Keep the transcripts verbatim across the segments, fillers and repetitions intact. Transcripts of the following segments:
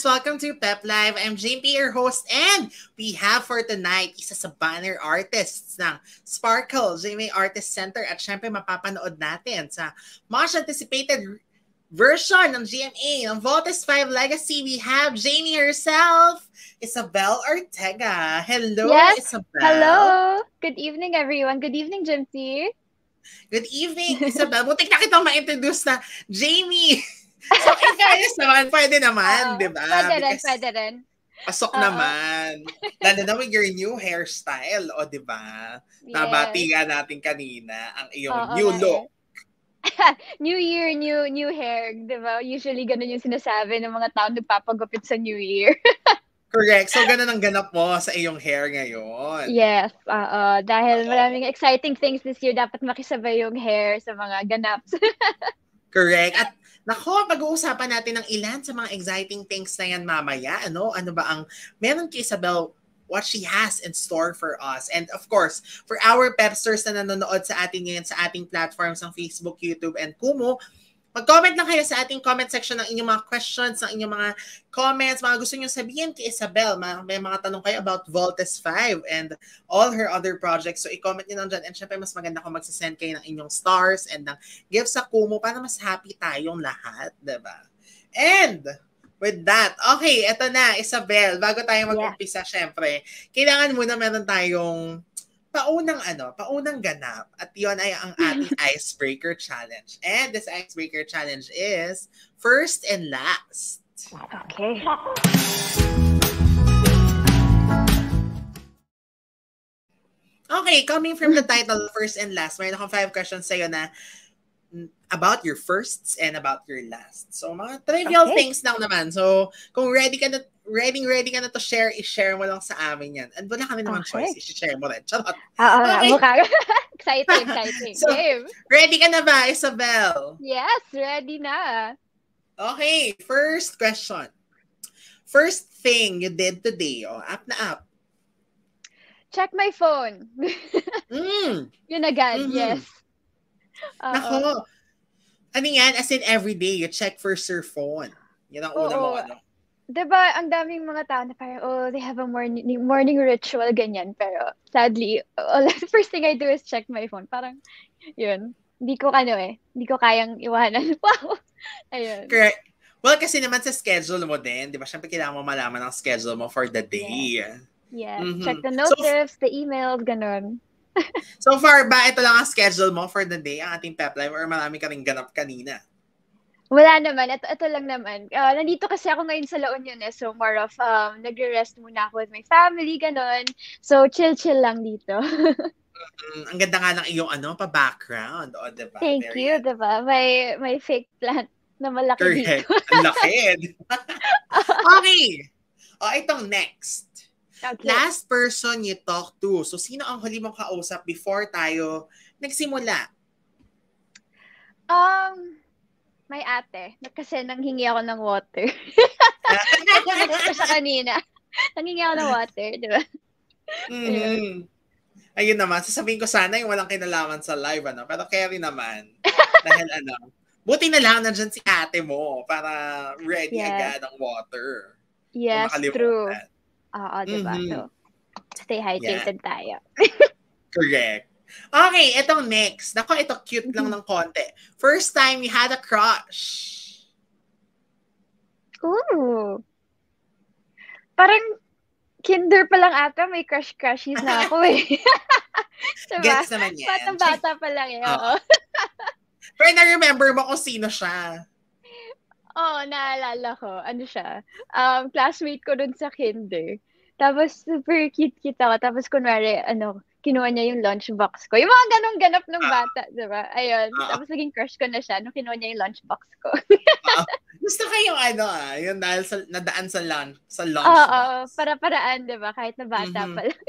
guys! Welcome to Pep Live. I'm Jimpy, your host, and we have for tonight isa sa banner artists ng Sparkle, G M A Artist Center, at syempre mapapanood natin sa much-anticipated version ng G M A, ng Voltes V Legacy. We have Jamie herself, Ysabel Ortega. Hello, yes. Ysabel. Hello. Good evening, everyone. Good evening, Jimpy. Good evening, Ysabel. Butik na kitang ma-introduce na Jamie. So, in fairness naman, pwede naman, uh, di ba? Pwede rin, pwede rin. Pasok uh -oh. naman. Lalo na with your new hairstyle, o di ba? Yes. Nabati nga natin kanina ang iyong uh -oh, new okay. look. New year, new new hair, di ba? Usually, ganun yung sinasabi ng mga tao nagpapagupit sa new year. Correct. So, ganun ang ganap mo sa iyong hair ngayon. Yes, uh oo. -oh. Dahil uh -oh. maraming exciting things this year, dapat makisabay yung hair sa mga ganaps. Correct. At nako, pag-uusapan natin ng ilan sa mga exciting things na yan mamaya. Ano? Ano ba ang meron kay Ysabel, what she has in store for us. And of course, for our pepsters na nanonood sa atin ngayon sa ating platforms ng Facebook, YouTube, and Kumu, mag-comment lang kayo sa ating comment section ng inyong mga questions, ng inyong mga comments, mga gusto nyo sabihin kay Ysabel. May mga tanong kayo about Voltes V and all her other projects. So, i-comment nyo lang dyan. And syempre, mas maganda kung magsasend kayo ng inyong stars and ng gifts sa Kumu para mas happy tayong lahat, diba? And with that, okay, eto na, Ysabel. Bago tayo mag-umpisa, yeah. syempre, kailangan muna meron tayong paunang ano, paunang ganap. At yon ay ang ating icebreaker challenge. And this icebreaker challenge is first and last. Okay. Okay, coming from the title, first and last, mayroon akong five questions sa'yo na about your firsts and about your last. So, mga trivial okay. things lang naman. So, kung ready ka na, ready, ready ka na to share, i-share mo lang sa amin yan. And wala kami naman okay. choice, i-share mo rin. Charot. Oo, okay. mukha. Exciting, exciting. So, Dave, ready ka na ba, Ysabel? Yes, ready na. Okay, first question. First thing you did today, oh, up na up. Check my phone. Mm. Yun agad, mm-hmm. yes. Uh-oh. Nako. Ano yan? As in everyday, you check first your phone. Yan ang una mo. Ano. Diba, ang daming mga tao na parang, oh, they have a morning morning ritual, ganyan. Pero, sadly, all, the first thing I do is check my phone. Parang, yun. Hindi ko, ano eh, hindi ko kayang iwanan. Wow! Ayun. Correct. Well, kasi naman sa schedule mo din, di ba? Siyempre, kailangan mo malaman ang schedule mo for the day. Yeah. yeah. Mm-hmm. Check the notifs, so, the emails, ganun. So far ba, ito lang ang schedule mo for the day, ang ating Pep Live, or marami ka rin ganap kanina? Wala naman. Ito, ito lang naman. Uh, nandito kasi ako ngayon sa La Union eh. So more of, um, nagre-rest muna ako with my family, ganon. So chill-chill lang dito. Mm, ang ganda nga ng iyong ano, pa-background. Oh, diba? Thank Very you, good. Diba? May, may fake plant na malaki Correct. Dito. Ang laki. Okay. Oh, itong next. Okay. Last person you talk to. So, sino ang huli mong kausap before tayo nagsimula? Um, may ate. Kasi nanghingi ako ng water. Nag-text ko siya kanina. Nanghingi ako ng water, di ba? Mm-hmm. Ayun naman. Sasabihin ko sana yung walang kinalaman sa live, ano? Pero carry naman. Dahil ano, buti na lang nandyan si ate mo para ready yes. agad ang water. Yes, true. That. Oo, diba? Mm-hmm. So, stay hydrated yeah. tayo. Correct. Okay, itong next. Nako, ito cute mm-hmm. lang ng konti. First time you had a crush. Ooh. Parang kinder pa lang ata, may crush-crushies na ako eh. Diba? Gets naman yan. Batang-bata pa lang eh. Oh. Pero na-remember mo kung sino siya. Oo, oh, naalala ko. Ano siya? Um, classmate ko dun sa kinder. Tapos, super cute-cute ako. Tapos, kunwari, ano, kinuha niya yung lunchbox ko. Yung mga ganong ganap ng uh, bata, diba? Ayun. Uh, Tapos, naging crush ko na siya nung kinuha niya yung lunchbox ko. uh, gusto kayong ano, ah, yung dahil sa, nadaan sa, lun sa lunchbox. Oo, oh, oh, para-paraan, diba? Kahit na bata mm-hmm. pa lang.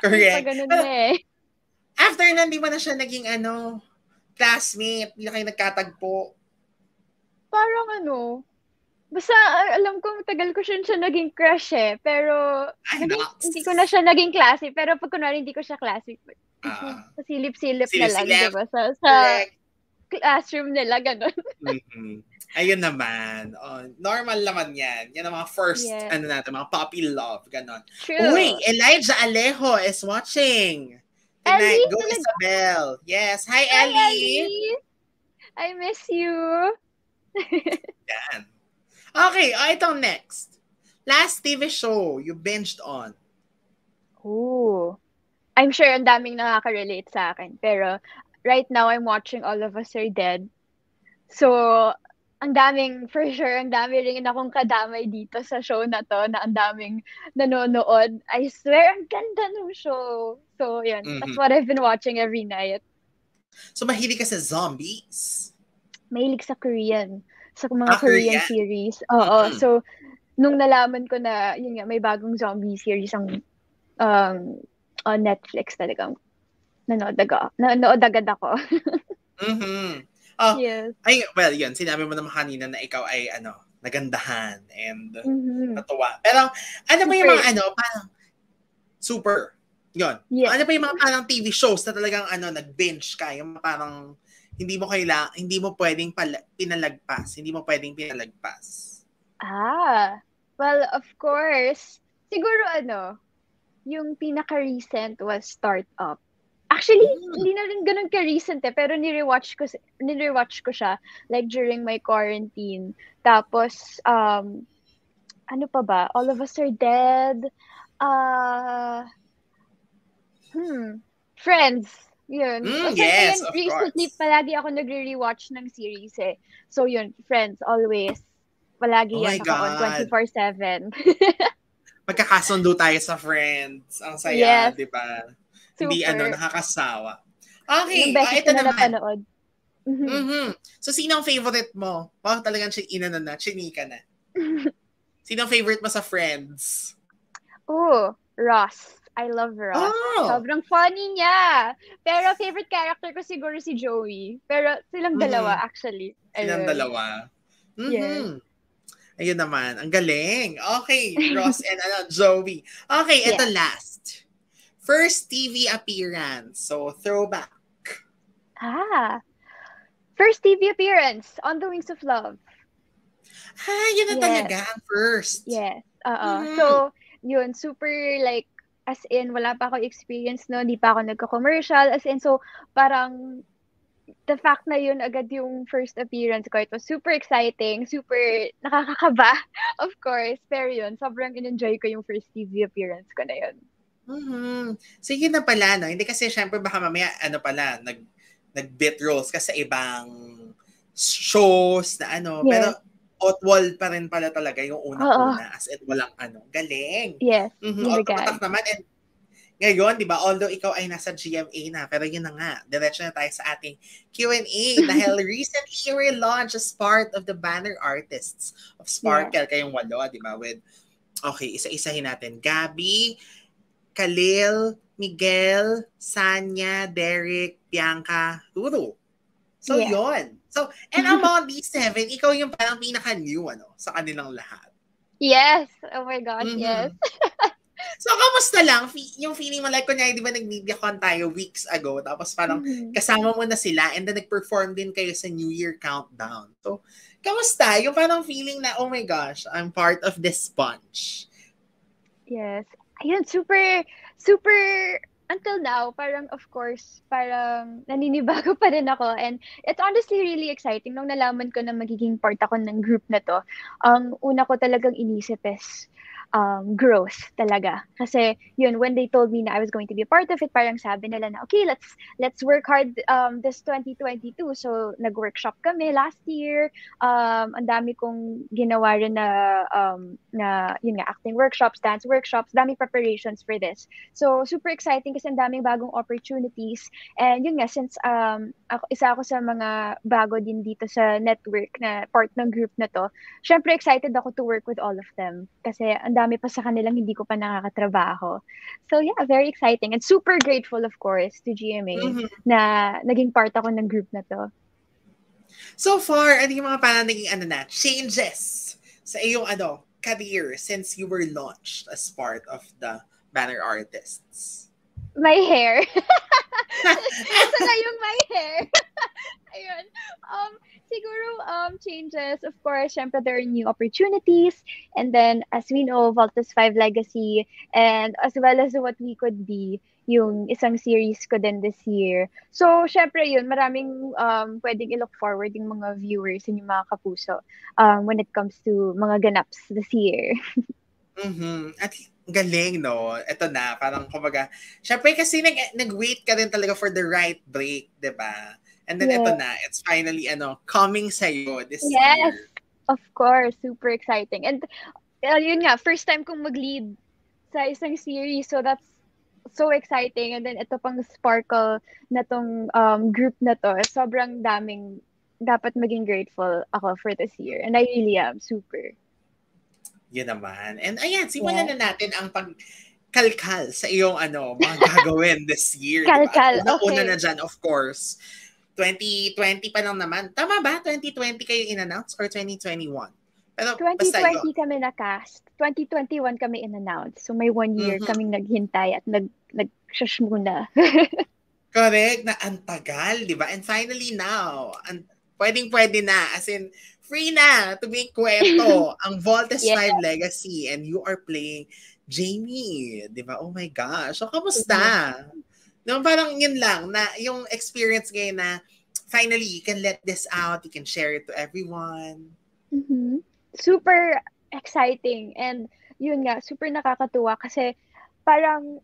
Correct. Pa ganun na eh. After na, di ba na siya naging, ano, classmate? Hindi kayo nagkatagpo? Parang ano, basta alam ko matagal ko siya, siya naging crush eh, pero naging, hindi ko na siya naging klase, pero pag kunwari hindi ko siya klase, uh, silip-silip na lang, diba? Sa, sa classroom nila, ganun. Mm-hmm. Ayun naman. Oh, normal naman yan. Yan ang mga first, yeah. ano natin, mga puppy love, ganun. True. Uy, Elijah Alejo is watching. Tonight, Ellie, go Isabel. Yes. Hi, Hi Ellie. Ellie. I miss you. Yan. Okay, oh, itong next. Last T V show you binged on. Ooh. I'm sure ang daming nakaka-relate sa akin. Pero right now, I'm watching All of Us Are Dead. So, ang daming, for sure, ang dami rin akong kadamay dito sa show na to na ang daming nanonood. I swear, ang ganda ng show. So, yun. Mm-hmm. That's what I've been watching every night. So, mahilig ka sa zombies? Mahilig sa Korean. Sa mga ah, Korean yeah. series. Oo. Mm-hmm. So, nung nalaman ko na, yun nga, may bagong zombie series ang um, on Netflix talagang nanood agad, nanood agad ako. Mm-hmm. Oh, yes. Ay, well, yun, sinabi mo naman kanina na ikaw ay, ano, nagandahan and mm-hmm. natuwa. Pero, ano ba yung mga, ano, parang, super, yun. Yes. Ano ba yung mga parang T V shows na talagang, ano, nag-binge ka, yung parang, hindi mo kailangan, hindi mo pwedeng pala, pinalagpas, hindi mo pwedeng pinalagpas. Ah, well, of course, siguro, ano, yung pinaka-recent was Start-Up. Actually, hindi na rin ganun ka-recent eh, pero nirewatch ko, nirewatch ko siya, like, during my quarantine. Tapos, um, ano pa ba? All of Us Are Dead. Uh, hmm, Friends. Yun. Mm, yes, yun, of recently, course. Palagi ako nagre-rewatch ng series eh. So, yun, Friends, always. Palagi oh yan ako on twenty-four seven. Magkakasundo tayo sa Friends. Ang saya, yes. di ba? Super. Hindi, ano, nakakasawa. Okay, ah, ito na naman. Mm-hmm. Mm-hmm. So, sino ang favorite mo? Wow, talagang inano na, chinika na. Sino ang favorite mo sa Friends? Oh, Ross. I love Ross. Oh. Sobrang funny niya. Pero favorite character ko siguro si Joey. Pero silang dalawa, mm-hmm. actually. Silang Ayun. dalawa. Mm-hmm. Yes. Ayun naman. Ang galing. Okay, Ross and ano, Joey. Okay, ito yes. last. First T V appearance. So, throwback. Ah. First T V appearance on The Wings of Love. Ah, yun na yes. talaga ang first. Yes. Oo. Mm. So, yun, super like, as in, wala pa ako experience, no? Hindi pa ako nagka-commercial. As in, so, parang, the fact na yun agad yung first appearance ko, it was super exciting, super nakakakaba, of course. Pero yun, sobrang in-enjoy ko yung first T V appearance ko na yun. Mm-hmm. Sige na pala, no? Hindi kasi syempre baka mamaya, ano pala, nag, nag-bit roles kasi sa ibang shows na ano. Yes. Pero Outwalled pa rin pala talaga yung unang-una. As in, walang ano. Galing. Yes. Mm-hmm. Automatak naman. And ngayon, di ba, although ikaw ay nasa G M A na, pero yun na nga, diretso na tayo sa ating Q and A dahil recently relaunched as part of the banner artists of Sparkle. Yeah. Kayong walo, di ba? With, okay, isa-isahin natin. Gabby, Kalil, Miguel, Sanya, Derek, Bianca, Turo. So, yeah. yon. So, and among these seven, ikaw yung parang pinaka-new, ano, sa kanilang lahat. Yes. Oh my gosh, mm-hmm. yes. So, kamusta lang? Yung feeling mo, like, kunyari, di ba, nag-mediacon tayo weeks ago, tapos parang mm-hmm. kasama mo na sila, and then nag-perform din kayo sa New Year countdown. So, kamusta? Yung parang feeling na, oh my gosh, I'm part of this bunch. Yes. Ayun, super, super, until now, parang, of course, parang naninibago pa rin ako. And it's honestly really exciting. Nung nalaman ko na magiging part ako ng group na to, ang um, una ko talagang inisip is um, growth talaga. Kasi, yun, when they told me na I was going to be a part of it, parang sabi nila na, okay, let's let's work hard um, this twenty twenty-two. So, nag-workshop kami last year. Um, ang dami kong ginawa rin na, um, na, yun nga, acting workshops, dance workshops, daming preparations for this. So, super exciting kasi ang daming bagong opportunities. And yun nga, since um, ako, isa ako sa mga bago din dito sa network na part ng group na to, syempre excited ako to work with all of them. Kasi ang dami pa sa kanilang hindi ko pa nakakatrabaho. So yeah, very exciting. And super grateful, of course, to G M A mm-hmm. na naging part ako ng group na to. So far, ano yung mga parang naging ano na, changes sa iyong ano, career since you were launched as part of the banner artists? My hair. Ito na yung my hair. Ayun. Um, siguro, um, changes. Of course, syempre, there are new opportunities. And then, as we know, Voltes V Legacy, and as well as What We Could Be, yung isang series ko din this year. So, syempre, yun, maraming um, pwedeng i-look forward yung mga viewers and yung mga kapuso um, when it comes to mga ganaps this year. Mm-hmm. At galing, no? Ito na, parang kumbaga, syempre, kasi nag- nag-wait ka din talaga for the right break, di ba? And then, yes. Ito na, it's finally, ano, coming sa'yo this yes, year. Yes, of course. Super exciting. And, uh, yun nga, first time kong mag-lead sa isang series. So, that's so exciting. And then, ito pang Sparkle na tong um, group na to. Sobrang daming dapat maging grateful ako for this year. And I really am. Super. Yun naman. And, ayan, simulan yeah. na natin ang pag... kalkal sa iyong, ano, mga gagawin this year. Kalkal, diba? Okay. Una na dyan, of course. twenty twenty pa lang naman. Tama ba? twenty twenty kayo in-announce or twenty twenty-one? Pero twenty twenty kami na-cast. twenty twenty-one kami in-announce. So may one year mm-hmm. kaming naghintay at nag nag-shush muna. Correct. Na antagal, di ba? And finally now, an- pwedeng-pwede na. As in, free na to be kwento ang Voltes V yeah. Legacy, and you are playing Jamie. Di ba? Oh my gosh. So, kamusta? Mm-hmm. No, parang yun lang, na yung experience ngayon na finally, you can let this out, you can share it to everyone. Mm-hmm. Super exciting. And yun nga, super nakakatuwa kasi parang,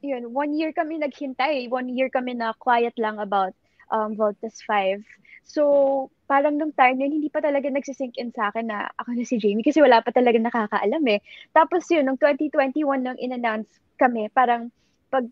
yun, one year kami naghintay. One year kami na quiet lang about um, Voltes V. So, parang nung time yun, hindi pa talaga nagsisink in sa akin na ako na si Jamie kasi wala pa talaga nakakaalam eh. Tapos yun, nung twenty twenty-one nung in-announce kami, parang pag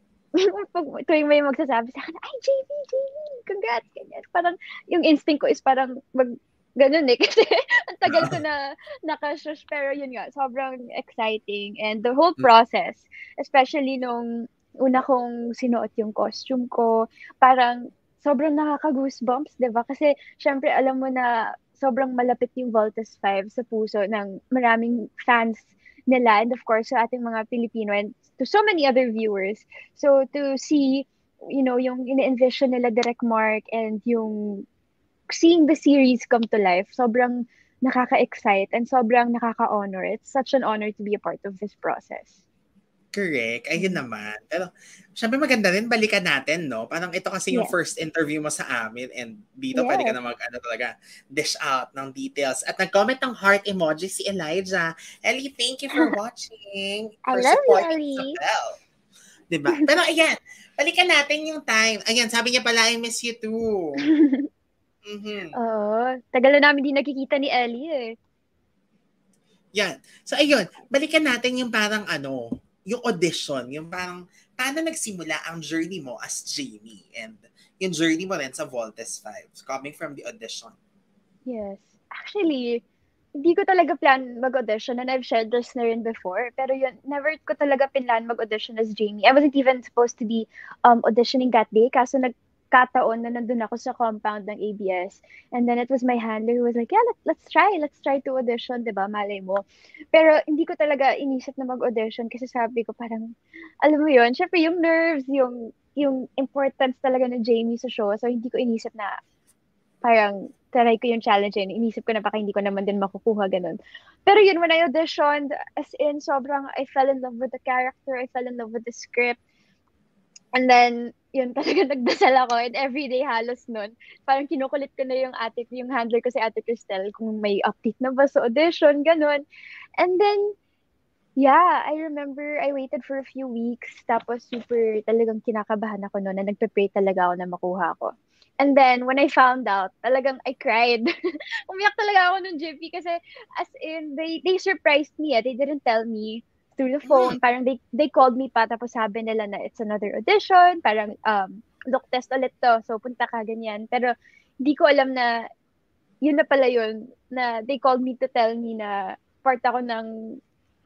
pag tuwing may magsasabi sa akin, ay, Jamie, Jamie, congrats, ganyan. Parang, yung instinct ko is parang mag, ganun eh, kasi ang tagal ko na nakashush, pero yun nga, sobrang exciting. And the whole process, especially nung una kong sinuot yung costume ko, parang sobrang nakaka-goosebumps, diba? Kasi, syempre, alam mo na sobrang malapit yung Voltes V sa puso ng maraming fans nila, and of course sa ating mga Pilipino and to so many other viewers. So to see, you know, yung ina-envision nila Derek Mark and yung seeing the series come to life, sobrang nakaka-excite and sobrang nakaka-honor. It's such an honor to be a part of this process. Correct. Ayun naman. Pero syempre maganda rin, balikan natin, no? Parang ito kasi yung yeah. first interview mo sa amin, and dito yeah. pwede ka na mag, ano talaga, dish out ng details. At nag-comment ng heart emoji si Elijah. Ellie, thank you for watching. For I love you, Ellie. Diba? Pero ayan, balikan natin yung time. Ayan, sabi niya pala, I miss you too. Mm-hmm. Oo. Tagal na namin din nakikita ni Ellie eh. Yan. So ayun, balikan natin yung parang ano, yung audition, yung parang, paano nagsimula ang journey mo as Jamie and yung journey mo rin sa Voltes V, coming from the audition? Yes. Actually, hindi ko talaga plan mag-audition, and I've shared this na rin before, pero yun, never ko talaga pinlan mag-audition as Jamie. I wasn't even supposed to be um, auditioning that day, kaso nagkataon na nandun ako sa compound ng A B S, and then it was my handler who was like, yeah, let, let's try, let's try to audition, diba, malay mo. Pero hindi ko talaga inisip na mag-audition kasi sabi ko parang, alam mo yun, syempre yung nerves, yung yung importance talaga ng Jamie sa show. So, hindi ko inisip na parang taray ko yung challenge yun. Inisip ko na baka hindi ko naman din makukuha, ganun. Pero yun, when I auditioned, as in, sobrang I fell in love with the character, I fell in love with the script. And then, yun, talaga nagdasal ako. And everyday halos nun, parang kinukulit ko na yung ate, yung handler ko si Ate Christelle, kung may update na ba sa audition, ganun. And then, yeah, I remember I waited for a few weeks. Tapos super talagang kinakabahan ako noon na nagpe-pray talaga ako na makuha ko. And then, when I found out, talagang I cried. Umiyak talaga ako nung Jimpy kasi as in, they they surprised me. Eh. They didn't tell me through the phone. Parang they they called me pa tapos sabi nila na it's another audition. Parang, um, look test ulit to. So, punta ka ganyan. Pero, di ko alam na yun na pala yun. Na they called me to tell me na part ako ng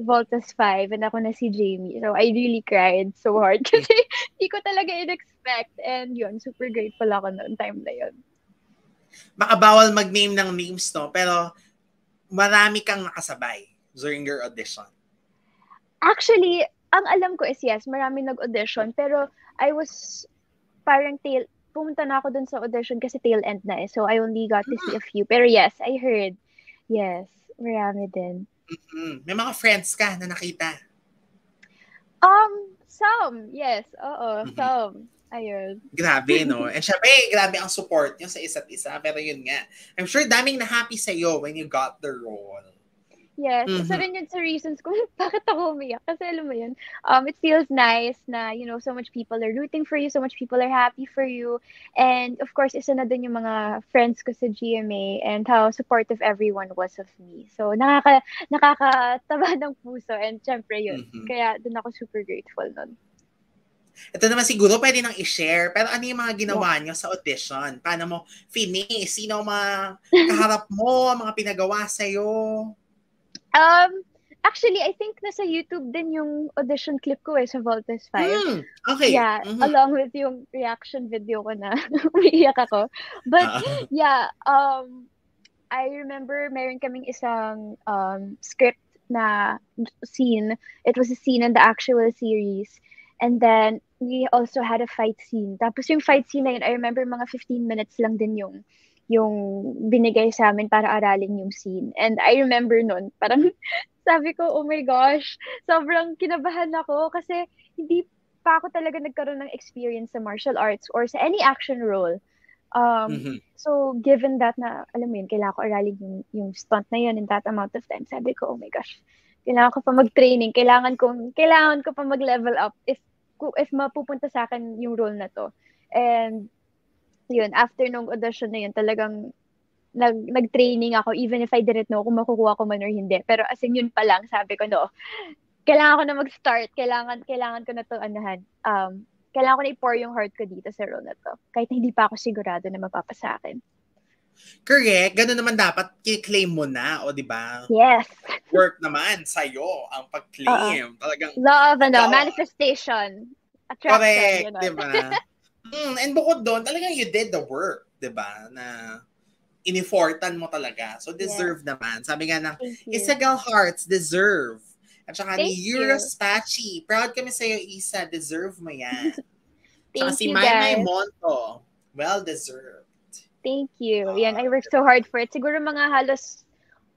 Voltes V and ako na si Jamie. So, I really cried so hard kasi hindi ko talaga in-expect. And yun, super grateful ako noong time na yun. Makabawal mag-name ng names, no? Pero marami kang nakasabay during your audition. Actually, ang alam ko is yes, marami nag-audition. Pero I was parang tail, pumunta na ako dun sa audition kasi tail end na eh. So, I only got to see a few. Pero yes, I heard. Yes, marami din. Mm-hmm. May mga friends ka na nakita? Um, some. Yes, oo, mm-hmm. some. Ayun. Grabe, no? And syempre, grabe ang support nyo sa isa't isa. Pero yun nga, I'm sure daming na-happy sa'yo when you got the role. Yes. Mm-hmm. So rin yun sa reasons ko, bakit ako umiyak? Kasi alam mo yun, um, it feels nice na, you know, so much people are rooting for you, so much people are happy for you. And of course, isa na dun yung mga friends ko sa G M A and how supportive everyone was of me. So nakaka, nakakataba ng puso and syempre yun. Mm-hmm. Kaya dun ako super grateful nun. Ito naman siguro pwede nang i-share, pero ano yung mga ginawa nyo sa audition? Paano mo finish? Sino ang mga kaharap mo, mga pinagawa sa'yo? Um, actually, I think nasa YouTube din yung audition clip ko eh, sa Voltes V. Mm, okay. Yeah, mm-hmm. Along with yung reaction video ko na umiiyak ako. But uh-huh. yeah, um, I remember meron kaming isang um, script na scene. It was a scene in the actual series. And then, we also had a fight scene. Tapos yung fight scene na yun, I remember mga fifteen minutes lang din yung, yung binigay sa amin para aralin yung scene. And I remember nun, parang sabi ko, oh my gosh, sobrang kinabahan ako kasi hindi pa ako talaga nagkaroon ng experience sa martial arts or sa any action role. Um, mm-hmm. So, given that na, alam mo yun, kailangan ko aralin yung, yung stunt na yun in that amount of time, sabi ko, oh my gosh, kailangan ko pa mag-training, kailangan ko, kailangan ko pa mag-level up if if mapupunta sa akin yung role na to. And, yun, after nung audition na yun, talagang nag, nag-training ako, even if I didn't know kung makukuha ko man or hindi. Pero as in, yun pa lang, sabi ko, no, kailangan ko na mag-start, kailangan, kailangan ko na to, anahan, um, kailangan ko na i-pour yung heart ko dito sa role na to. Kahit hindi pa ako sigurado na mapapa sa akin. Correct. Ganun naman dapat i-claim mo na, o diba? Yes. Work naman sa'yo ang pag-claim. Uh-oh. Talagang love, ano, uh, manifestation. Attraction. Correct, you know? Diba? mm, and bukod doon, talagang you did the work, diba? Na inifortan mo talaga. So, deserve yes. naman. Sabi nga ng Ysabel Hearts, deserve. At saka Thank ni Eurostachi, proud kami sa'yo, Isa. Deserve mo yan. Thank saka you, si Maymay Monto, well-deserved. Thank you. Uh, Yan, I worked so hard for it. Siguro mga halos,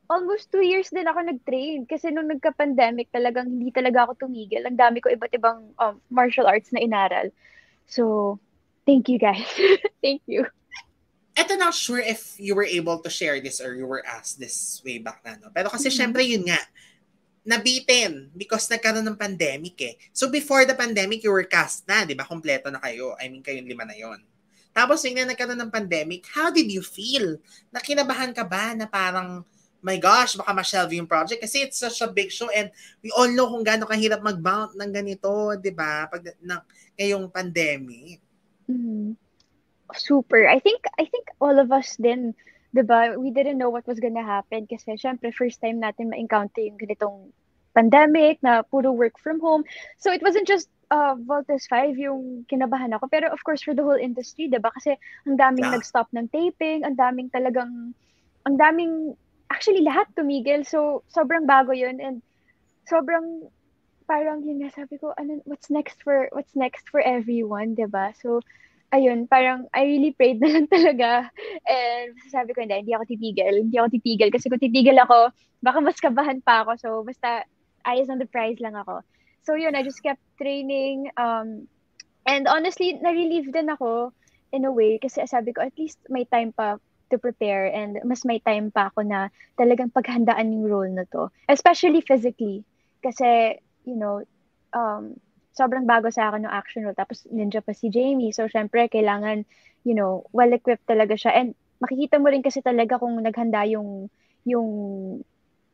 almost two years din ako nag-train. Kasi nung nagka-pandemic, talagang hindi talaga ako tumigil. Ang dami ko iba't ibang um, martial arts na inaral. So, thank you guys. Thank you. Eto, not sure if you were able to share this or you were asked this way back na, no? Pero kasi mm-hmm. syempre yun nga, nabitin because nagkaroon ng pandemic eh. So, before the pandemic, you were cast na, di ba? Kompleto na kayo. I mean, kayong lima na yon. Tapos yung na nagkaroon ng pandemic, how did you feel? Nakinabahan ka ba na parang, my gosh, baka ma-shelve yung project? Kasi it's such a big show and we all know kung gaano kahirap mag-bounce ng ganito, di ba? Pag na, ngayong pandemic. Mm-hmm. Super. I think, I think all of us din, di ba? We didn't know what was gonna happen kasi syempre first time natin ma-encounter yung ganitong pandemic na puro work from home. So it wasn't just Uh, Voltes V yung kinabahan ako. Pero of course, for the whole industry, diba? Kasi ang daming yeah. nag-stop ng taping, ang daming talagang, ang daming, actually lahat tumigil. So, sobrang bago yun. And sobrang, parang yun nga, sabi ko, ano, what's next for, what's next for everyone, diba? So, ayun, parang, I really prayed na lang talaga. And sabi ko, hindi, hindi ako titigil. Hindi ako titigil. Kasi kung titigil ako, baka mas kabahan pa ako. So, basta, eyes on the prize lang ako. So yun, I just kept training. Um, and honestly, na-relieved din ako in a way kasi sabi ko, at least may time pa to prepare and mas may time pa ako na talagang paghandaan yung role na to. Especially physically. Kasi, you know, um, sobrang bago sa akin yung action role. Tapos ninja pa si Jamie. So syempre, kailangan, you know, well-equipped talaga siya. And makikita mo rin kasi talaga kung naghanda yung yung...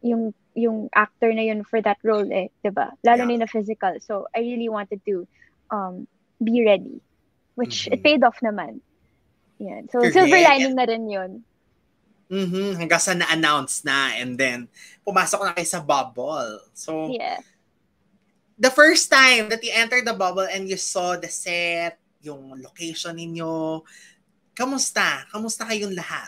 yung yung actor na yun for that role eh, diba? Lalo yeah. na yun na physical. So, I really wanted to um, be ready. Which, mm-hmm. it paid off naman. Yan. So, Correct. Silver lining na rin yun. Mm-hmm. Hanggang sa na-announce na and then, pumasok na kayo sa bubble. So, yeah. the first time that you entered the bubble and you saw the set, yung location ninyo, kamusta? Kamusta kayong lahat?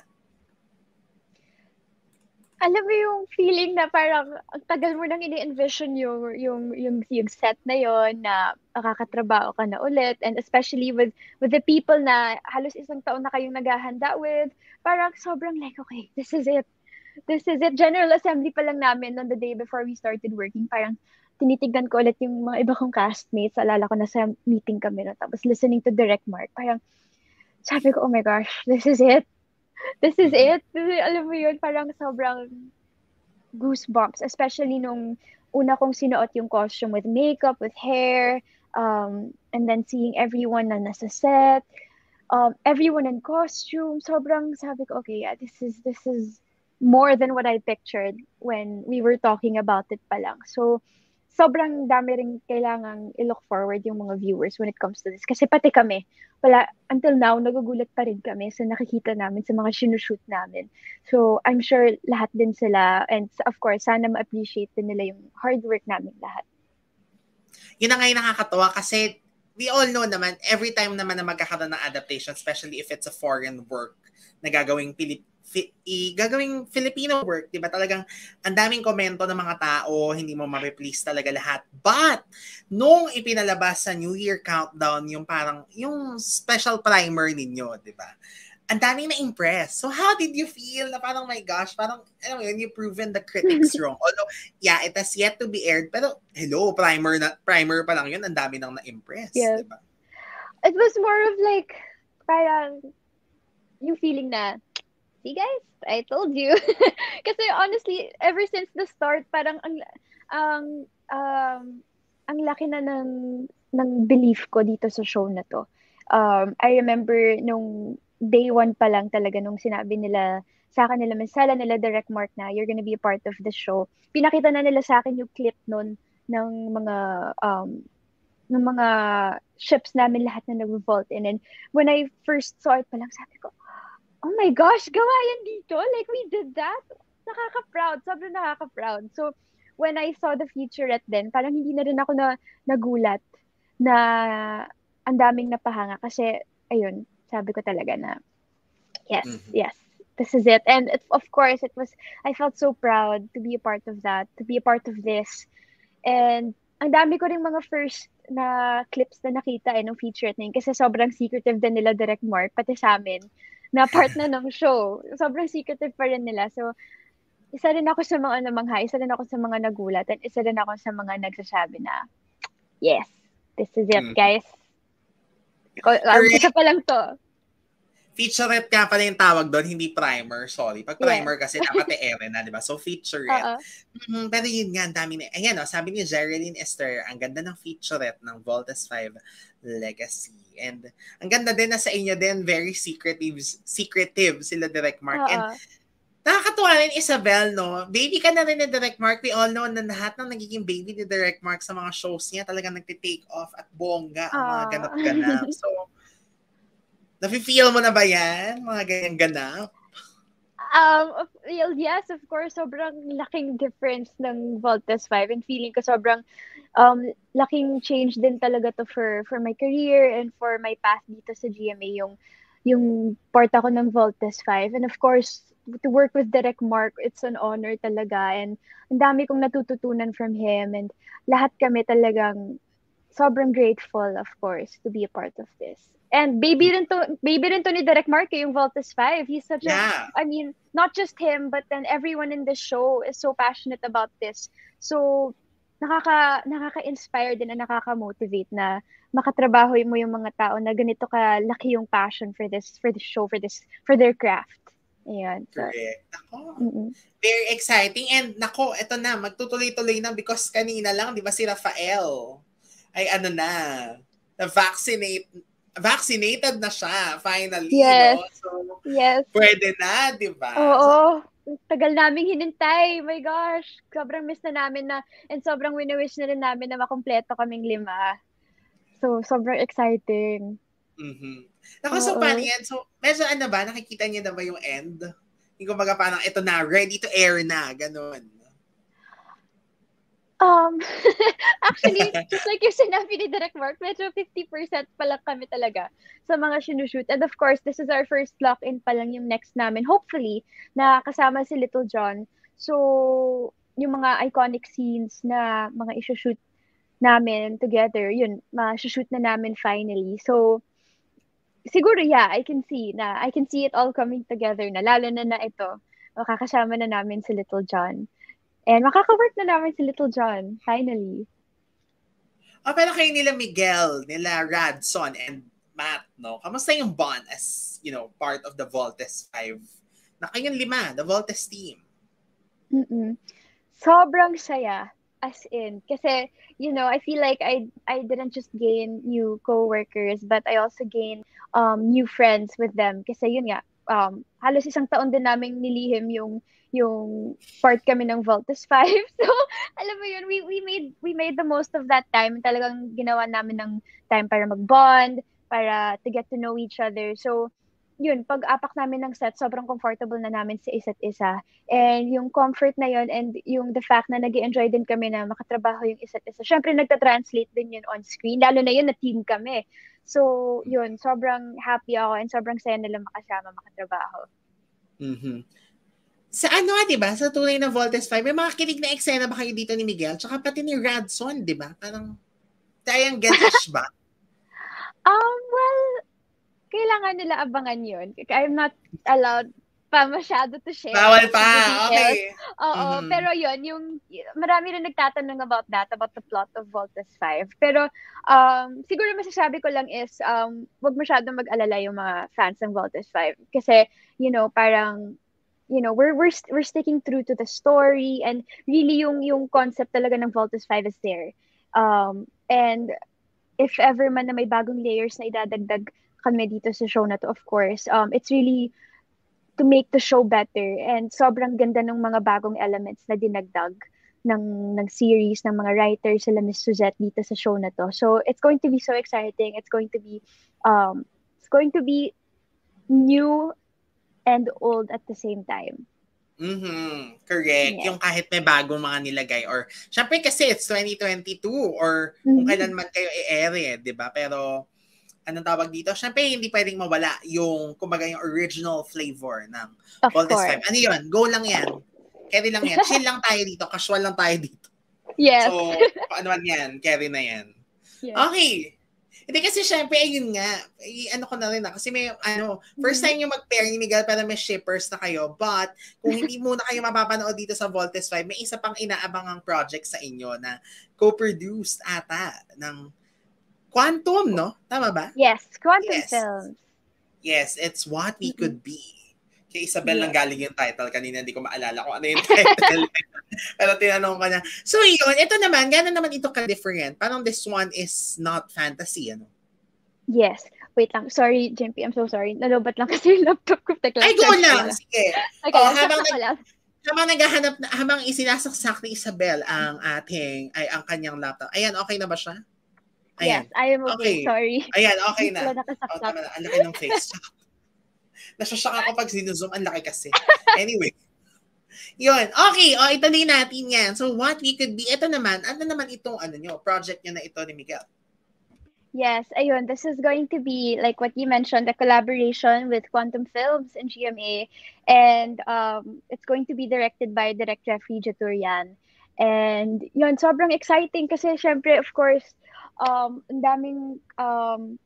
alam mo yung feeling na parang ang tagal mo nang ini-envision yung, yung, yung, yung set na yon na makakatrabaho ka na ulit. And especially with, with the people na halos isang taon na kayong naghahanda with, parang sobrang like, okay, this is it. This is it. General Assembly pa lang namin on the day before we started working. Parang tinitignan ko ulit yung mga iba kong castmates. Alala ko na sa meeting kami na tapos listening to Derek Mark. Parang sabi ko, oh my gosh, this is it. This is it. Alam mo yun, parang sobrang goosebumps. Especially nung una kong sinuot yung costume with makeup, with hair, um, and then seeing everyone na nasa set, um, everyone in costume. Sobrang sabi ko, okay, yeah, this is this is more than what I pictured when we were talking about it pa lang. So, sobrang dami rin kailangang i-look forward yung mga viewers when it comes to this. Kasi pati kami, wala, until now, nagugulat pa rin kami sa nakikita namin, sa mga sinushoot namin. So, I'm sure lahat din sila. And of course, sana ma-appreciate din nila yung hard work namin lahat. Yun na nga yung nakakatawa kasi we all know naman, every time naman na magkakaroon ng adaptation, especially if it's a foreign work na gagawing Pilip I, gagawing Filipino work, diba? Talagang ang daming komento ng mga tao, hindi mo ma-please talaga lahat. But, nung ipinalabas sa New Year Countdown, yung parang, yung special primer ninyo, diba? Ang daming na-impress. So, how did you feel na parang, my gosh, parang, alam mo yun, you've proven the critics wrong. Although, yeah, it has yet to be aired, pero, hello, primer na, primer pa lang yun, ang dami nang na-impress, yeah. Diba? It was more of like, parang, yung feeling na, see guys, I told you. Kasi honestly, ever since the start, parang ang ang um, ang laki na ng ng belief ko dito sa show na to. Um, I remember nung day one pa lang talaga nung sinabi nila sa akin nila mensala nila Direct Mark na you're gonna be a part of the show. Pinakita na nila sa akin yung clip nun ng mga um ng mga ships namin lahat na nag-revolt in. And when I first saw it pa lang, sabi ko, oh my gosh, gawa yan dito. Like, we did that. Nakaka-proud. Sobrang nakaka-proud. So, when I saw the featurette then, parang hindi na rin ako na, nagulat na ang daming napahanga. Kasi, ayun, sabi ko talaga na, yes, mm-hmm. yes, this is it. And, it, of course, it was, I felt so proud to be a part of that, to be a part of this. And, ang dami ko rin mga first na clips na nakita eh, ng featurette na yun. Kasi sobrang secretive din nila Direct Mark, pati sa amin. Na part na ng show. Sobrang secretive pa rin nila. So, isa rin ako sa mga namangha, isa rin ako sa mga nagulat, at isa rin ako sa mga nagsasabi na, yes, this is it, guys. Isa pa lang to. Featurette nga pala yung tawag doon, hindi primer, sorry. Pag primer kasi nakate-ere na, di ba? So, featurette. Mm-hmm, pero yun nga, ang dami na. Ayan, no, sabi ni Geraldine Esther, ang ganda ng featurette ng Voltes V Legacy. And ang ganda din na sa inyo din, very secretive, secretive sila Direct Mark. Uh-oh. And nakakatuwa rin, Ysabel, no? Baby ka na rin ni Direct Mark. We all know na lahat ng nagiging baby ni Direct Mark sa mga shows niya talagang nagtitake off at bongga ang mga ganap-ganap. So, nafe-feel mo na ba yan? Mga ganyang ganap? Um, yes, of course. Sobrang laking difference ng Voltes V. And feeling ko sobrang um, laking change din talaga to for, for my career and for my path dito sa G M A. Yung, yung part ako ng Voltes V. And of course, to work with Derek Mark, it's an honor talaga. And ang dami kong natututunan from him. And lahat kami talagang sobrang grateful, of course, to be a part of this. And baby rin to, baby rin to ni Derek Mark, yung Voltes V. He's such yeah. a, I mean, not just him, but then everyone in the show is so passionate about this. So, nakaka, nakaka-inspire din and nakaka-motivate na makatrabaho mo yung mga tao na ganito kalaki yung passion for this, for this show, for this, for their craft. Ayan. So, correct. Nako. Mm-mm. Very exciting. And nako, eto na, magtutuloy-tuloy na because kanina lang, di ba si Rafael, ay ano na, na-vaccinate, vaccinated na siya, finally. Yes. No? So, yes. Pwede na, di ba? Oo. So, tagal naming hinintay. My gosh. Sobrang miss na namin na, and sobrang wini-wish na rin namin na makompleto kaming lima. So, sobrang exciting. Mm-hmm. Naku, so, paano yan? So, medyo ano ba? Nakikita niyo na ba yung end? Hindi ko baga parang, ito na, ready to air na. Ganun. Um, actually, just like yung sinabi ni Direct Mark, medyo fifty percent pa lang kami talaga sa mga sinushoot. And of course, this is our first lock-in pa lang yung next namin. Hopefully, nakakasama si Little John. So, yung mga iconic scenes na mga isushoot namin together, yun, ma-shoot na namin finally. So, siguro, yeah, I can see na, I can see it all coming together na, lalo na na ito, makakasama na namin si Little John. And makaka-work na namin si Little John, finally. Oh, pero kayo nila Miguel, nila Radson, and Matt, no? Kamusta yung bond as, you know, part of the Voltes five? Na kayong lima, the Voltes team. Mm-mm. Sobrang saya. As in, kasi, you know, I feel like I I didn't just gain new co-workers, but I also gained um, new friends with them. Kasi yun nga, um, halos isang taon din naming nilihim yung yung part kami ng Voltes five. So, alam mo yun, we, we, made, we made the most of that time. Talagang ginawa namin ng time para mag-bond, para to get to know each other. So, yun, pag-apak namin ng set, sobrang comfortable na namin sa isa't isa. And yung comfort na yun and yung the fact na nag-enjoy din kami na makatrabaho yung isa't isa. Siyempre, nagtatranslate din yun on screen. Lalo na yun, na team kami. So, yun, sobrang happy ako and sobrang saya nalang makasama, makatrabaho. Mm-hmm. Sa ano, di ba? Sa tunay na Voltes five, may mga kilig na eksena ba kayo dito ni Miguel? Tsaka pati ni Radson, di ba? Parang, tayang getish ba? um, well, kailangan nila abangan yun. I'm not allowed pa masyado to share. Bawal pa, okay. Oo, mm-hmm. Pero yun, yung, marami rin nagtatanong about that, about the plot of Voltes five. Pero, um, siguro masasabi ko lang is, um, wag masyadong mag-alala yung mga fans ng Voltes five. Kasi, you know, parang, you know, we're, we're, we're sticking true to the story and really yung, yung concept talaga ng Voltes five is there. Um, and if ever man na may bagong layers na idadagdag kami dito sa show na to, of course. Um, it's really to make the show better. And sobrang ganda ng mga bagong elements na dinagdag ng, ng series, ng mga writers, sila Miss Suzette dito sa show na to. So, it's going to be so exciting. It's going to be, um, it's going to be new and old at the same time. Mm-hmm. Correct. Yeah. Yung kahit may bagong mga nilagay or, syempre kasi it's twenty twenty-two or mm-hmm. kung kailan man kayo i-air, eh, di ba? Pero, anong tawag dito? Siyempre, hindi pwedeng mawala yung, kumbaga, yung original flavor ng Voltes five. Ano yun? Go lang yan. Carry lang yan. Chill lang tayo dito. Casual lang tayo dito. Yes. So, ano man yan? Carry na yan. Yes. Okay. Hindi kasi siyempre, ayun nga. Ay, ano ko na rin na. Kasi may, ano, first time yung mag-pair ni Miguel pero may shippers na kayo. But, kung hindi muna kayo mapapanood dito sa Voltes five, may isa pang inaabangang project sa inyo na co-produced ata ng Quantum, no? Tama ba? Yes, Quantum yes. Films. Yes, it's What We Could Be. Kay Ysabel yeah. lang galing yung title. Kanina hindi ko maalala kung ano yung title. Pero tinanong ko na. So yun, ito naman, gano'n naman ito ka-different. Parang this one is not fantasy, ano? Yes. Wait lang. Sorry, Jimpy. I'm so sorry. Nalobat lang kasi yung laptop ko. Tekla. Ay, go lang. Sige. Okay, oh, habang nag- habang naghahanap, na, habang isinasaksak ni Ysabel ang ating, ay, ang kanyang laptop. Ayan, okay na ba siya? Ayan. Yes, I am okay. okay. Sorry. Ayan, okay na. Oh, tama na. Ang laki ng face. Nasasyak ako pag sinuzoom. Ang laki kasi. Anyway. Yun. Okay. O, ituloy natin yan. So, What We Could Be. Ito naman. Ano naman itong ano nyo, project nyo na ito ni Miguel? Yes. Ayun. This is going to be, like what you mentioned, the collaboration with Quantum Films and G M A. And um, it's going to be directed by Director F E Jeturian. And yun, sobrang exciting kasi syempre, of course, um daming um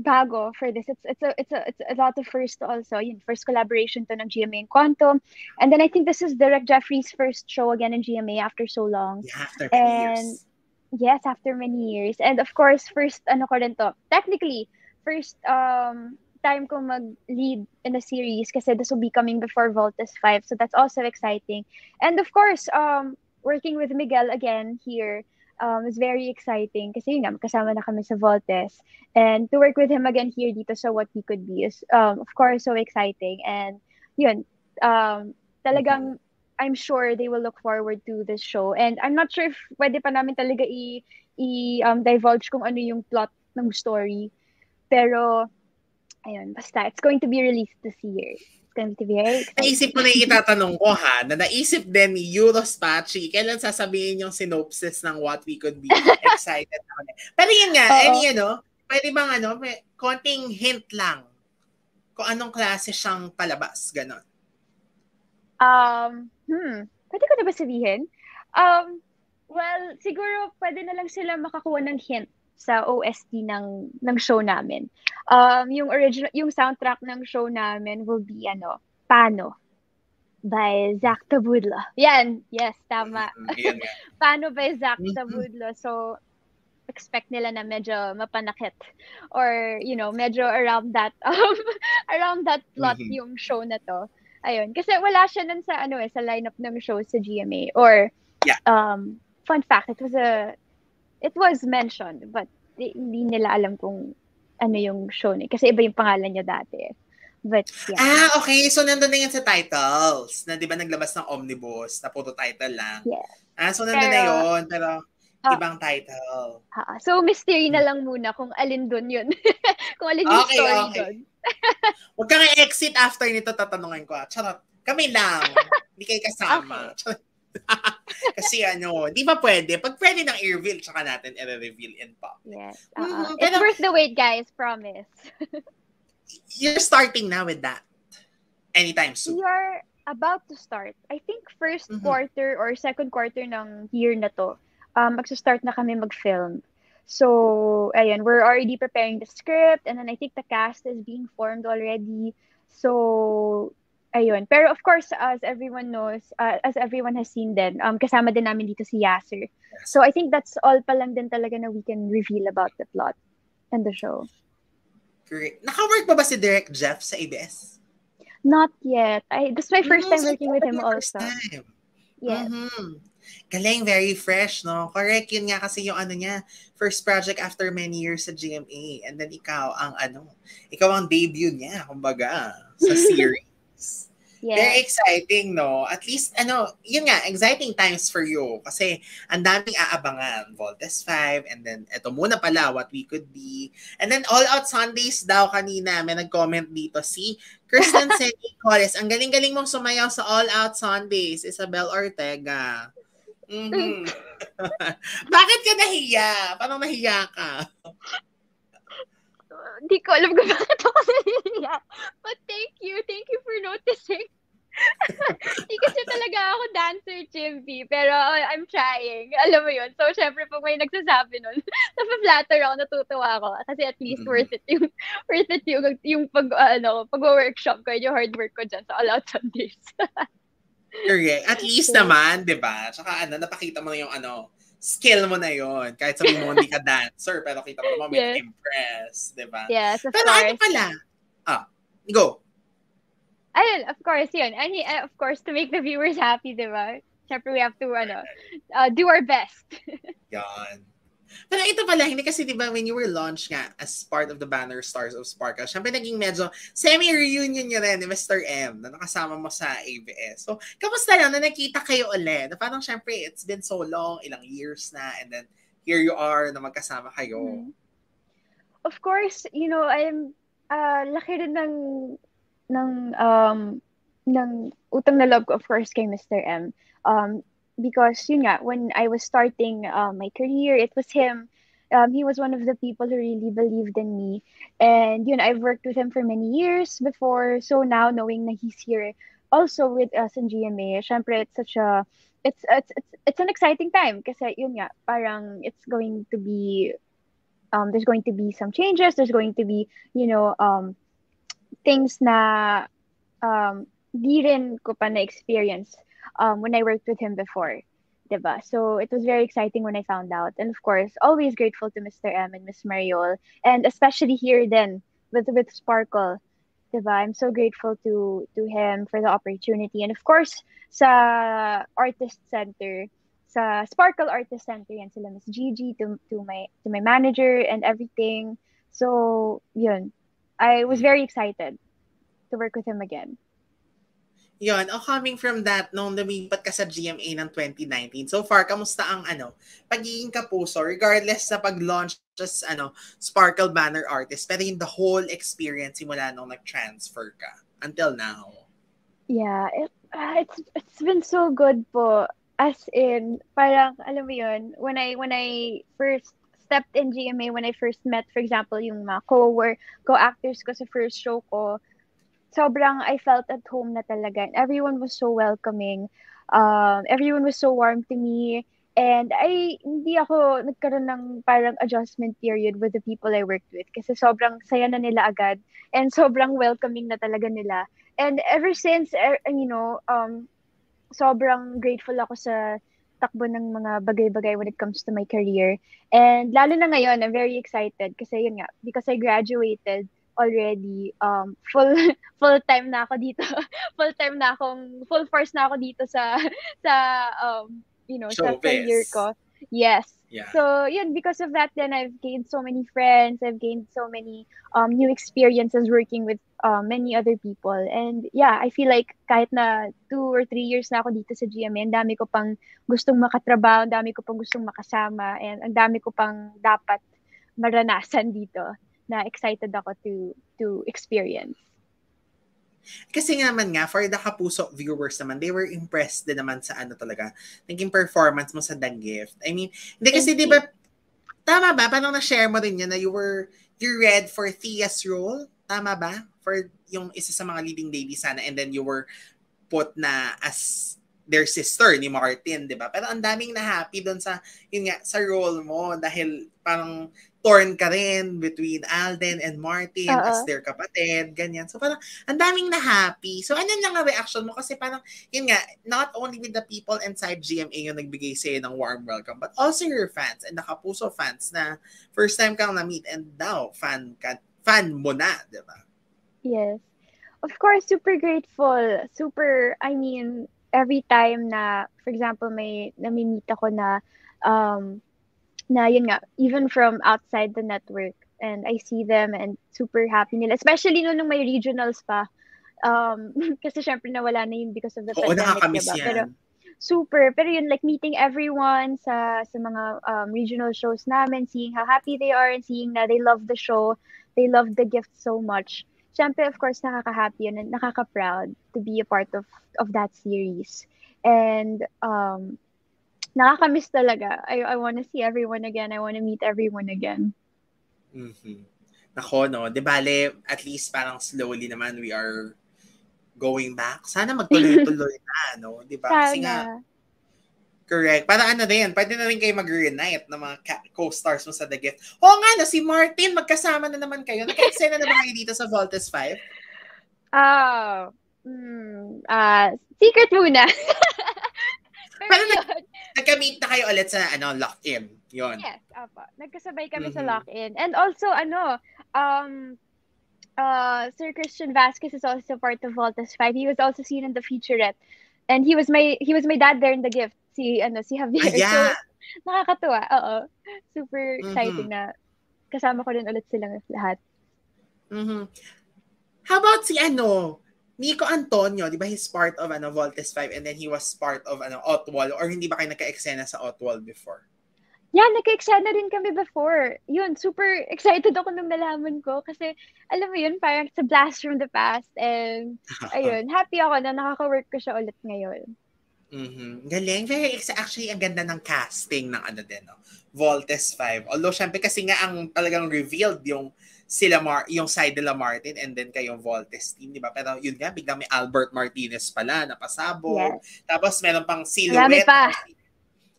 bago for this. It's it's a it's a it's a lot of first also. Yun, first collaboration to ng G M A and Quantum. And then I think this is Derek Jeffrey's first show again in G M A after so long. Yeah, after many years. Yes, after many years. And of course, first ano ko rin to. Technically, first um time ko mag-lead in a series kasi this will be coming before Voltes five. So that's also exciting. And of course, um working with Miguel again here. Um, it's very exciting kasi yun nga, kasama na kami sa Voltes. And to work with him again here dito sa What We Could Be is, um, of course, so exciting. And yun, um, talagang, I'm sure they will look forward to this show. And I'm not sure if pwede pa namin talaga i- i- um, divulge kung ano yung plot ng story. Pero, ayun, basta, it's going to be released this year. Going to be very exciting. Naisip ko na yung itatanong ko ha, na naisip din ni Euros Pachi, kailan sasabihin yung synopsis ng What We Could Be. Excited na kami. Pero yun nga, any ano, pwede bang ano, may konting hint lang kung anong klase siyang palabas, ganon. Um, hmm, Pwede ko na ba sabihin? Um, well, siguro pwede na lang sila makakuha ng hint sa O S T ng ng show namin. Um, yung original, yung soundtrack ng show namin will be ano, Pano by Zach Tabudlo. Yan, yes, tama. Pano by Zach Tabudlo. So expect nila na medyo mapanakit or you know, medyo around that um, around that plot mm-hmm. yung show na to. Ayun, kasi wala siya nun sa ano eh, sa lineup ng show sa G M A or yeah. um fun fact, it was a it was mentioned but hindi nila alam kung ano yung show niya kasi iba yung pangalan niya dati. But yeah. Ah, okay. So nandoon na yan sa titles. Na 'di ba naglabas ng omnibus na puro title lang. Yeah. Ah, so nandoon na yun pero Uh, ibang title. Uh, so, mystery na lang muna kung alin dun yun. Kung alin yung okay, story okay. dun. Huwag kang exit after nito, tatanungan ko. Charot. Kami lang. Hindi kayo kasama. Okay. Kasi ano, di ba pwede? Pag pwede ng i-reveal, tsaka natin i-reveal in public. Yes. Uh-huh. Mm-hmm. It's pero, worth the wait, guys. Promise. You're starting now with that. Anytime soon. You're about to start. I think first mm-hmm. quarter or second quarter ng year na to. Um, magsa-start na kami mag-film. So, ayun, we're already preparing the script and then I think the cast is being formed already. So, ayun. Pero of course, as everyone knows, uh, as everyone has seen din, um, kasama din namin dito si Yasser. So, I think that's all pa lang din talaga na we can reveal about the plot and the show. Great. Naka-work ba ba si Derek Jeff sa A B S? Not yet. I, this is my first no, time working so with him also. Time. Yes. Mm-hmm. Galing, very fresh, no? Correct, yun nga kasi yung ano niya, first project after many years sa G M A. And then ikaw ang ano, ikaw ang debut niya, kumbaga, sa series. Yeah. Very exciting, no? At least, ano, yun nga, exciting times for you. Kasi ang daming aabangan. Voltes V, and then eto muna pala, What We Could Be. And then All Out Sundays daw kanina, may nag-comment dito si Kristen Seni Colles. Ang galing-galing mong sumayaw sa All Out Sundays, Ysabel Ortega. Mm-hmm. Bakit ka nahiya? Paano nahiya ka? Hindi ko alam kung bakit ako nahiya. But thank you. Thank you for noticing. Hindi kasi talaga ako dancer, Jimpy. Pero I'm trying. Alam mo yun. So, syempre, pag may nagsasabi nun, napaflatter ako, natutuwa ako. Kasi at least mm-hmm. worth it yung worth it yung, yung pag, ano, pag-workshop ko, yung hard work ko dyan sa All Out Sundays. Correct. At least naman, di ba? Tsaka ano, napakita mo na yung ano, skill mo na yon. Kahit sabihin mo hindi ka dancer, pero kita mo naman, yes. impress, di ba? Yes, of pero course. Pero ano pala? Ah, go. Ayun, of course, yun. And he, uh, of course, to make the viewers happy, di ba? Siyempre, we have to, ano, uh, do our best. Yan. Pero ito pala, hindi kasi diba when you were launched nga as part of the banner Stars of Sparkle, syempre naging medyo semi-reunion nyo rin ni Mister M na nakasama mo sa A B S. So, kamusta lang na nakita kayo ulit? Na parang syempre, it's been so long, ilang years na, and then here you are na magkasama kayo. Of course, you know, I'm, uh, laki rin ng, ng, um, ng utang na love ko, of course, kay Mister M. Um, Because, yun nga, when I was starting uh, my career, it was him. Um, he was one of the people who really believed in me. And, you know, I've worked with him for many years before. So now, knowing that he's here also with us in G M A, syempre, it's such a, it's, it's, it's, it's an exciting time. Kasi, yun nga, parang it's going to be, um, there's going to be some changes. There's going to be, you know, um, things na um, di rin ko pa na-experience. Um, when I worked with him before, diba? So it was very exciting when I found out, and of course, always grateful to Mister M and Miss Mariol, and especially here then with with Sparkle, diba? I'm so grateful to to him for the opportunity, and of course, sa Artist Center, sa Sparkle Artist Center, yan sila Miss Gigi to to my to my manager and everything. So yun, I was very excited to work with him again. Yon, oh, coming from that, nung lumipat ka sa G M A ng twenty nineteen, so far, kamusta ang ano, pagiging Kapuso, regardless sa pag-launch just ano, Sparkle Banner Artist, pero yung the whole experience simula nung nag-transfer ka until now? Yeah, it, uh, it's it's been so good po. As in, parang, alam mo yun, when I, when I first stepped in G M A, when I first met, for example, yung mga co-work, co-actors ko sa first show ko, sobrang I felt at home na talaga. Everyone was so welcoming. Um, everyone was so warm to me. And I, hindi ako nagkaroon ng parang adjustment period with the people I worked with kasi sobrang saya na nila agad and sobrang welcoming na talaga nila. And ever since, er, you know, um, sobrang grateful ako sa takbo ng mga bagay-bagay when it comes to my career. And lalo na ngayon, I'm very excited kasi yun nga, because I graduated already, um, full full time na ako dito. Full time na akong, full force na ako dito sa, sa, um, you know, sa career ko. Yes. Yeah. So, yun, because of that, then I've gained so many friends. I've gained so many um, new experiences working with uh, many other people. And yeah, I feel like kahit na two or three years na ako dito sa G M A, ang dami ko pang gustong makatrabaho, ang dami ko pang gustong makasama, and ang dami ko pang dapat maranasan dito na excited ako to to experience. Kasi nga naman nga, for the Kapuso viewers naman, they were impressed din naman sa ano talaga, naging performance mo sa The Gift. I mean, hindi kasi di ba, tama ba? Paano na-share mo rin yun na you were, you read for Thea's role? Tama ba? For yung isa sa mga leading ladies sana, and then you were put na as their sister ni Martin, di ba? Pero ang daming na-happy doon sa, yun nga, sa role mo dahil parang torn ka rin between Alden and Martin uh-oh. As their kapatid, ganyan. So parang, ang daming na-happy. So ano lang ang reaction mo? Kasi parang, yun nga, not only with the people inside G M A yung nagbigay sa'yo ng warm welcome, but also your fans and the Kapuso fans na first time kang na-meet and now, fan, ka, fan mo na, di ba? Yes. Of course, super grateful. Super, I mean, every time na, for example, may nami-meet ako na, um, na yun nga, even from outside the network, and I see them and super happy nila, especially no, nung may regionals pa, um, kasi syempre nawala na yun because of the Oo, pandemic, diba? Yan. Pero super, pero yun, like meeting everyone sa, sa mga um, regional shows namin, seeing how happy they are and seeing na they love the show, they love The Gift so much. Syempre, of course, nakaka-happy yun and nakaka-proud to be a part of, of that series. And um, nakakamiss talaga. I, I want to see everyone again. I want to meet everyone again. Mm-hmm. Nako, no? Di bale, at least parang slowly naman we are going back. Sana magtuloy-tuloy na, no? Di ba? Kasi nga, correct. Parang ano rin, pwede na rin kayo mag-reunite ng mga co-stars mo sa The Gift. Oo nga, no? Si Martin, magkasama na naman kayo. Naka-exena na ba kayo dito sa Voltes five? Oh. Mm, uh, secret muna. Pero nag- nagka-meet na kayo ulit sa ano, lock-in. Yun. Yes, apa. Nagkasabay kami mm-hmm. sa lock-in. And also, ano, um, uh, Sir Christian Vasquez is also part of Voltes five. He was also seen in the featurette. And he was my he was my dad there in The Gift. Si, ano, si Javier. Ah, yeah. So, nakakatuwa. Oo. Super exciting mm-hmm. na kasama ko rin ulit silang lahat. Mm-hmm. How about si, ano, Nico Antonio, di ba he's part of ano Voltes five and then he was part of ano Outwalled, or hindi ba kayo naka-eksena sa Outwalled before? Yeah, naka-eksena rin kami before. Yun, super excited ako nung nalaman ko kasi alam mo yun, parang it's a blast from the past and ayun, happy ako na nakaka-work ko siya ulit ngayon. Mm-hmm. Galing. Very exciting. Actually, ang ganda ng casting ng ano din, no? Voltes five. Although, syempre, kasi nga ang talagang revealed yung sila Mar- yung side nila Martin and then kayong Voltes team, di ba? Pero yun nga, biglang may Albert Martinez pala na pasabog. Yes. Tapos, meron pang silhouette.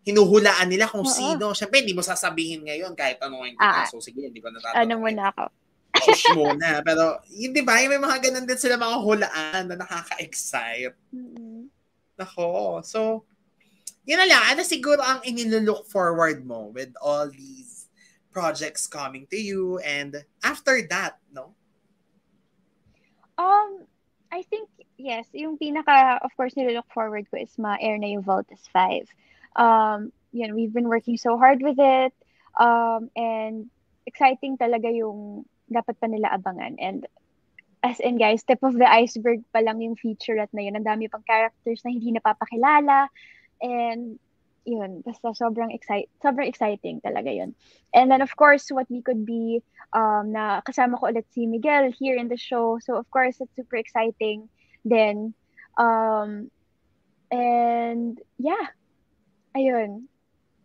Hinuhulaan nila kung uh-oh. Sino. Syempre, hindi mo sasabihin ngayon kahit anong yung ah, so, sige, hindi ko natatawin. Ano muna ako? Shush muna. Pero, yun, di ba? May mga ganun din sila mga hulaan na nakaka-excite. Mm-hmm. Nako. So, yun na lang. Ano siguro ang inilook forward mo with all these projects coming to you and after that, no? Um, I think, yes. Yung pinaka, of course, nililook forward ko is ma-air na yung Voltes five. Um, yun, we've been working so hard with it. Um, and exciting talaga yung dapat pa nila abangan. And as in guys, tip of the iceberg pa lang yung featurette na yun. Ang dami pang characters na hindi napapakilala. And yun, basta sobrang, excite- sobrang exciting talaga yun. And then of course, What We Could Be, um, na kasama ko ulit si Miguel here in the show. So of course, it's super exciting then um, and yeah, ayun.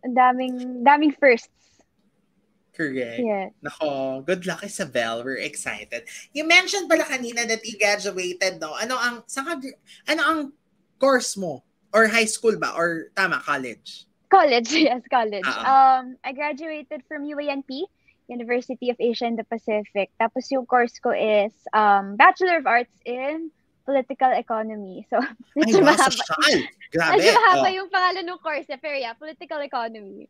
Ang daming, daming firsts. Correct. Yeah. Nako, good luck, Ysabel. We're excited. You mentioned pala kanina that you graduated, no? Ano ang, saan ka, ano ang course mo Or high school ba? Or tama, college? College, yes, college. Uh-huh. Um, I graduated from U A N P, University of Asia and the Pacific. Tapos yung course ko is um, Bachelor of Arts in Political Economy. So, medyo mahaba. Grabe. Medyo mahaba oh. yung pangalan ng course. Eh, pero yeah, Political Economy.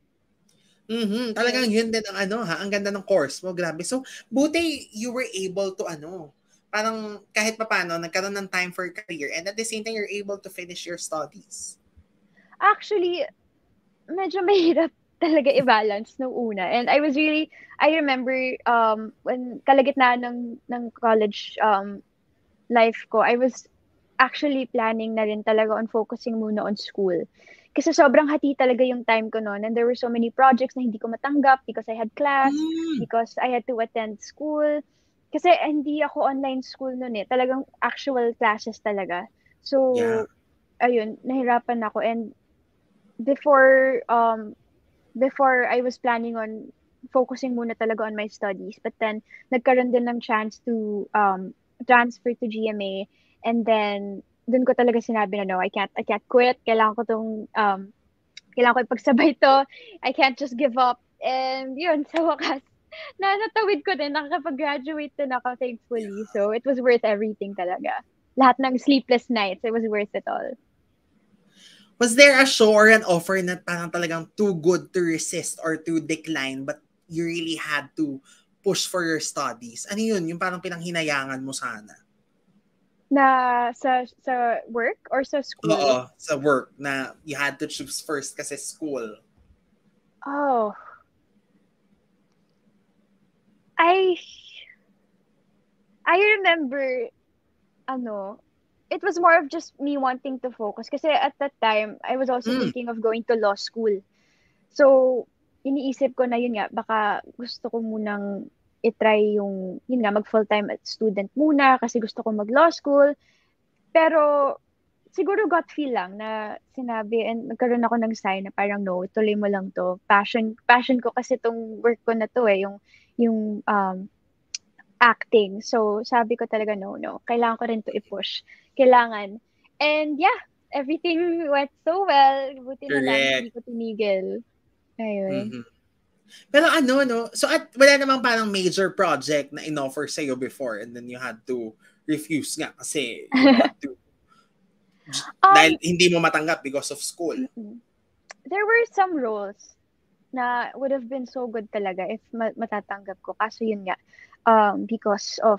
Mm-hmm. Talagang yun din ang ano ha. Ang ganda ng course mo. Grabe. So, buti you were able to ano, parang kahit papano, nagkaroon ng time for career and at the same time, you're able to finish your studies. Actually, medyo mahirap talaga i-balance nung una. And I was really, I remember um, when kalagitnaan ng, ng college um, life ko, I was actually planning na rin talaga on focusing muna on school. Kasi sobrang hati talaga yung time ko noon and there were so many projects na hindi ko matanggap because I had class, mm. because I had to attend school. Kasi hindi ako online school noon eh. Talagang actual classes talaga. So, yeah. ayun, nahirapan ako. And before, um, before I was planning on focusing muna talaga on my studies. But then, nagkaroon din ng chance to um, transfer to G M A. And then, dun ko talaga sinabi na, no, I can't, I can't quit. Kailangan ko tong, um, kailangan ko ipagsabay to. I can't just give up. And yun, sa wakas. Na natawid ko din, nakakapag-graduate din ako, thankfully. So, it was worth everything talaga. Lahat ng sleepless nights, it was worth it all. Was there a show or an offer na parang talagang too good to resist or to decline but you really had to push for your studies? Ano yun? Yung parang pinanghinayangan mo sana? Na sa sa work or sa school? Oo, sa work na you had to choose first kasi school. Oh, I I remember ano, it was more of just me wanting to focus kasi at that time I was also mm. thinking of going to law school. So iniisip ko na yun nga baka gusto ko munang i-try yung yun nga mag full-time student muna kasi gusto ko mag law school. Pero siguro gut feel lang na sinabi and nagkaroon ako ng sign na parang no, tuloy mo lang to. Passion passion ko kasi tong work ko na to eh, yung yung um, acting. So, sabi ko talaga, no, no. Kailangan ko rin to i-push. Kailangan. And yeah, everything went so well. Buti na lang, hindi ko tinigil. Ayun. Mm-hmm. Pero ano, no? So, at wala namang parang major project na in-offer sa'yo before and then you had to refuse nga kasi you had to um, dahil hindi mo matanggap because of school. There were some roles na would have been so good talaga if matatanggap ko. Kaso yun nga, um, because of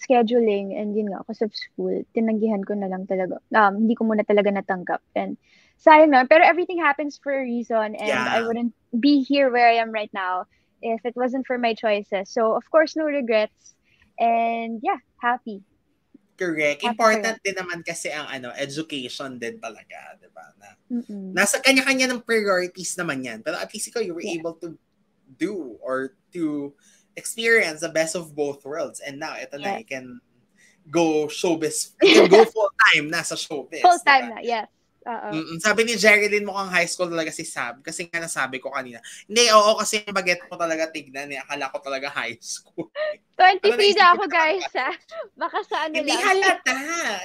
scheduling and yun nga, because of school, tinanggihan ko na lang talaga. Um, hindi ko muna talaga natanggap. And sayang na, pero everything happens for a reason and yeah. I wouldn't be here where I am right now if it wasn't for my choices. So, of course, no regrets. And yeah, happy. Correct. Important din naman kasi ang ano education din talaga, di ba? Na, nasa kanya-kanya ng priorities naman yan. Pero at least ikaw, you were yeah. able to do or to experience the best of both worlds. And now, ito yeah. na, you can go showbiz. You can go full-time nasa showbiz. Full-time diba? Na, yes. Uh-oh. Sabi ni Jerilyn, mukhang high school talaga si Sab. Kasi nga nasabi ko kanina. Hindi, oo, kasi yung baguette ko talaga tignan. Eh. Akala ko talaga high school. twenty-three na ako, guys. Ha? Baka sa ano lang. Hindi halata.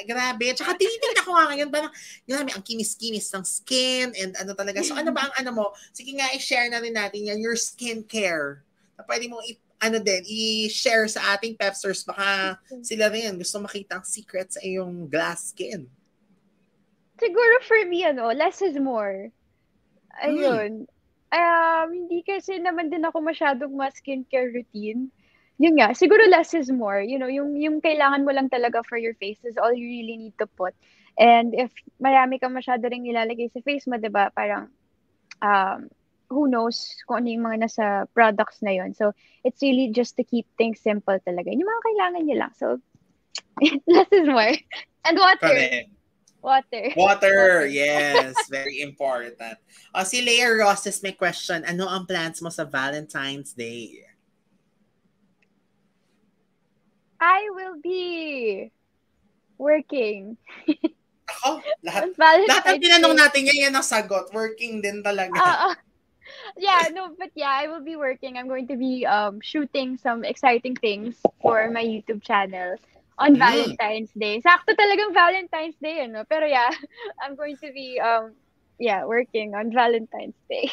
Grabe. Tsaka tinitignan ako nga ngayon. Parang, grabe, ang kinis-kinis ng skin and ano talaga. So, ano ba ang ano mo? Sige nga, i-share na rin natin yan. Your skincare. Na pwede mong i- ano din, i-share sa ating Pepsters. Baka sila rin gusto makita ang secret sa iyong glass skin. Siguro for me, ano, less is more. Ayun. Mm. Um, hindi kasi naman din ako masyadong ma-skincare routine. Yun nga, siguro less is more. You know, yung, yung kailangan mo lang talaga for your face is all you really need to put. And if marami kang masyado rin nilalagay sa face mo, diba, parang um, who knows kung ano yung mga nasa products na yun. So, it's really just to keep things simple talaga. Yung mga kailangan nyo lang. So, less is more. And water. Water. Water, Water, yes. Very important. O, si Lea Roses may question. Ano ang plans mo sa Valentine's Day? I will be working. Ako? Lahat, lahat ang tinanong natin yan, yan ang sagot. Working din talaga. Uh, uh, yeah, no, but yeah, I will be working. I'm going to be um shooting some exciting things for my YouTube channel. on mm. Valentine's Day. Sakto talagang Valentine's Day, ano? Pero yeah, I'm going to be, um, yeah, working on Valentine's Day.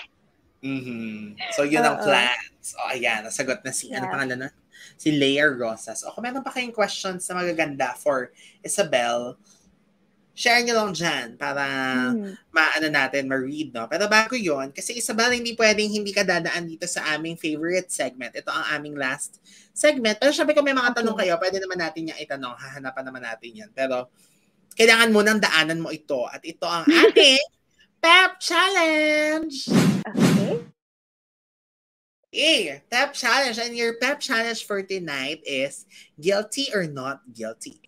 Mm-hmm. So yun Uh-oh. ang plans. O, oh, ayan, nasagot na si, yeah. ano pangalan na? Si Leia Rosas. O, kung meron pa kayong questions na magaganda for Ysabel, share nyo lang dyan para mm. maano natin, ma-read, no? Pero bago yun, kasi Ysabel, hindi pwedeng hindi ka dadaan dito sa aming favorite segment. Ito ang aming last segment. Pero syempre kung may mga tanong okay. kayo, pwede naman natin yung itanong. Hahanapan naman natin yan. Pero kailangan mo nang daanan mo ito. At ito ang ating Pep Challenge! Okay. Hey, Pep Challenge. And your Pep Challenge for tonight is guilty or not guilty.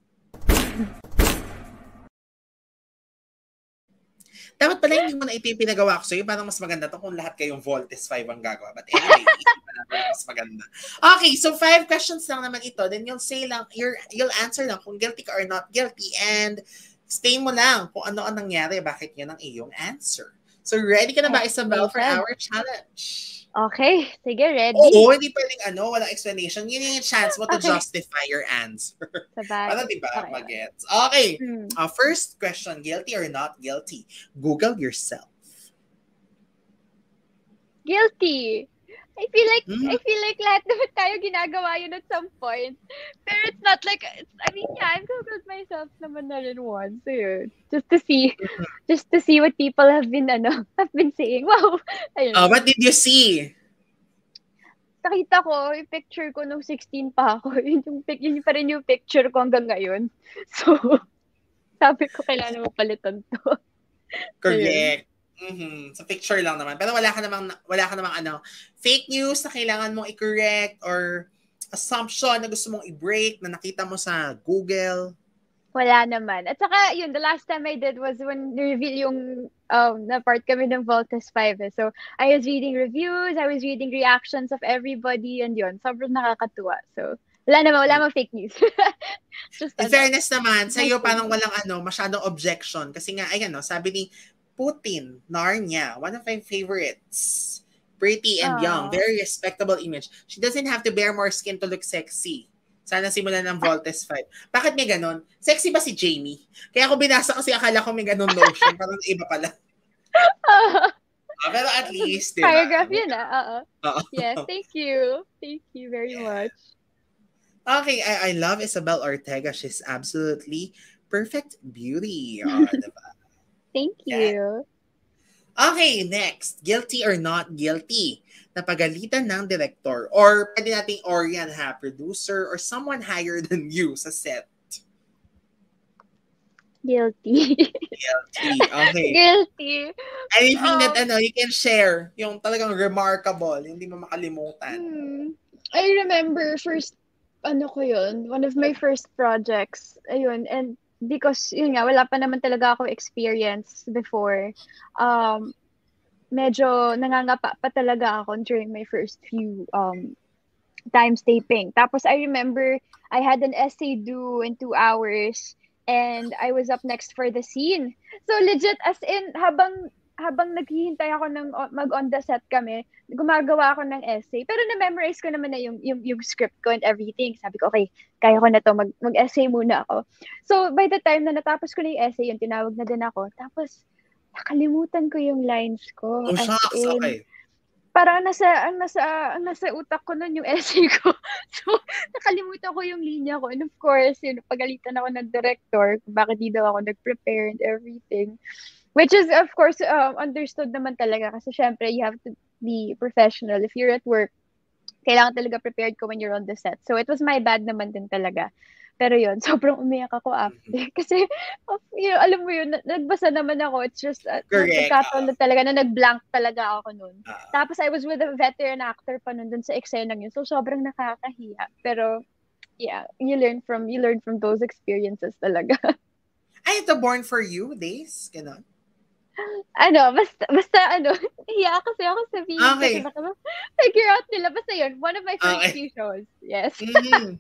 Dapat pala hindi mo na ito yung pinagawa ko sa'yo. Parang mas maganda to kung lahat kayong Voltes five ang gagawa. But anyway, mas maganda. Okay, so five questions lang naman ito. Then you'll say lang, you're, you'll answer lang kung guilty ka or not guilty. And stay mo lang kung ano ang nangyari, bakit yun ang iyong answer. So ready ka na ba, Ysabel, for our challenge? Okay, sige, ready. Oo, hindi pwedeng ano, walang explanation. Yun yung chance mo to okay. justify your answer. Parang di ba, okay. mag-gets. Okay, hmm. uh, first question, guilty or not guilty? Google yourself. Guilty. I feel like, hmm? I feel like lahat naman tayo ginagawa yun at some point. Pero it's not like, it's, I mean, yeah, I've Googled myself naman na rin once. So yun, just to see, just to see what people have been, ano, have been saying. Wow. Ayun. Uh, what did you see? Nakita ko, yung picture ko nung sixteen pa ako. Yun, yung, yun pa rin yung picture ko hanggang ngayon. So, sabi ko, kailangan mo palitan to. Correct. Ayun. Mm-hmm. Sa picture lang naman. Pero wala ka namang, wala ka namang ano, fake news na kailangan mong i-correct or assumption na gusto mong i-break na nakita mo sa Google. Wala naman. At saka, yun, the last time I did was when reveal yung um, na-part kami ng Voltes five. Eh. So, I was reading reviews, I was reading reactions of everybody, and yun, sobrang nakakatuwa. So, wala naman, wala naman fake news. Just, in ano, fairness naman, sa'yo parang walang ano, masyadong objection. Kasi nga, ayan, no, sabi ni Putin, Narnia, one of my favorites. Pretty and Aww. young, very respectable image. She doesn't have to bear more skin to look sexy. Sana simulan ng Voltes five. Bakit may ganon? Sexy ba si Jamie? Kaya ako binasa kasi akala ko may ganon notion. Parang iba pala. Uh, pero at least, diba? Paragraph yun ah. Yes, thank you. Thank you very much. Okay, I, I love Ysabel Ortega. She's absolutely perfect beauty. Oh, diba? Thank you. Yeah. Okay, next. Guilty or not guilty? Napagalitan ng director or pwede nating Orian ha, producer or someone higher than you sa set. Guilty. Guilty. Okay. Guilty. Anything um, that ano, you can share. Yung talagang remarkable. Hindi mo makalimutan. Hmm. I remember first, ano ko yun, one of my first projects. Ayun, and because, yun nga, wala pa naman talaga ako experience before. Um, medyo nangangapa pa talaga ako during my first few um, times taping. Tapos I remember I had an essay due in two hours and I was up next for the scene. So legit, as in, habang habang naghihintay ako ng mag-on the set kami, gumagawa ako ng essay. Pero na-memorize ko naman na yung, yung, yung script ko and everything. Sabi ko, okay, kaya ko na to, mag, mag-essay muna ako. So, by the time na natapos ko na yung essay, yun, tinawag na din ako. Tapos, nakalimutan ko yung lines ko. Oh, shucks, okay. Parang nasa, nasa, nasa utak ko nun yung essay ko. So, nakalimutan ko yung linya ko. And of course, yun, pagalitan ako ng director, bakit di daw ako nag-prepare and everything. Which is, of course, um, understood naman talaga kasi syempre, you have to be professional. If you're at work, kailangan talaga prepared ko when you're on the set. So, it was my bad naman din talaga. Pero yun, sobrang umiyak ako after. Kasi, you know, alam mo yun, nagbasa naman ako. It's just, uh, nagkataon na talaga na nag-blank talaga ako nun. Uh, Tapos, I was with a veteran actor pa nun dun sa eksenang yun. So, sobrang nakakahiya. Pero, yeah, you learn from, you learn from those experiences talaga. Ay, ito born for you, days? Ganon? Ano, basta, basta ano, hiya kasi ako sabihin. Okay. Kasi baka figure out nila. Basta yun, one of my first few okay. shows. Yes. Mm-hmm.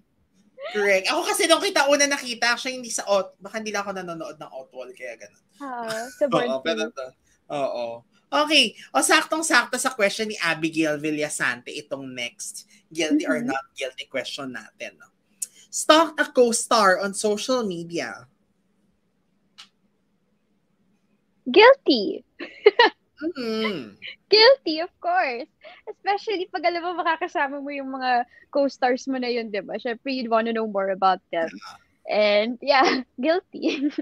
Correct. Ako kasi nung kita, una nakita, actually hindi sa out, baka hindi lang ako nanonood ng Outwalled, kaya ganun. Oo, sa born Oo, pero ito. Oo. Okay. O, saktong-sakto sa question ni Abigail Villasante, itong next guilty mm-hmm. or not guilty question natin. No? stalked a co-star on social media? Guilty. Mm-hmm. Guilty, of course. Especially pag alam mo, makakasama mo yung mga co-stars mo na yun, di ba? Siyempre, you'd want to know more about them. Yeah. And yeah, guilty.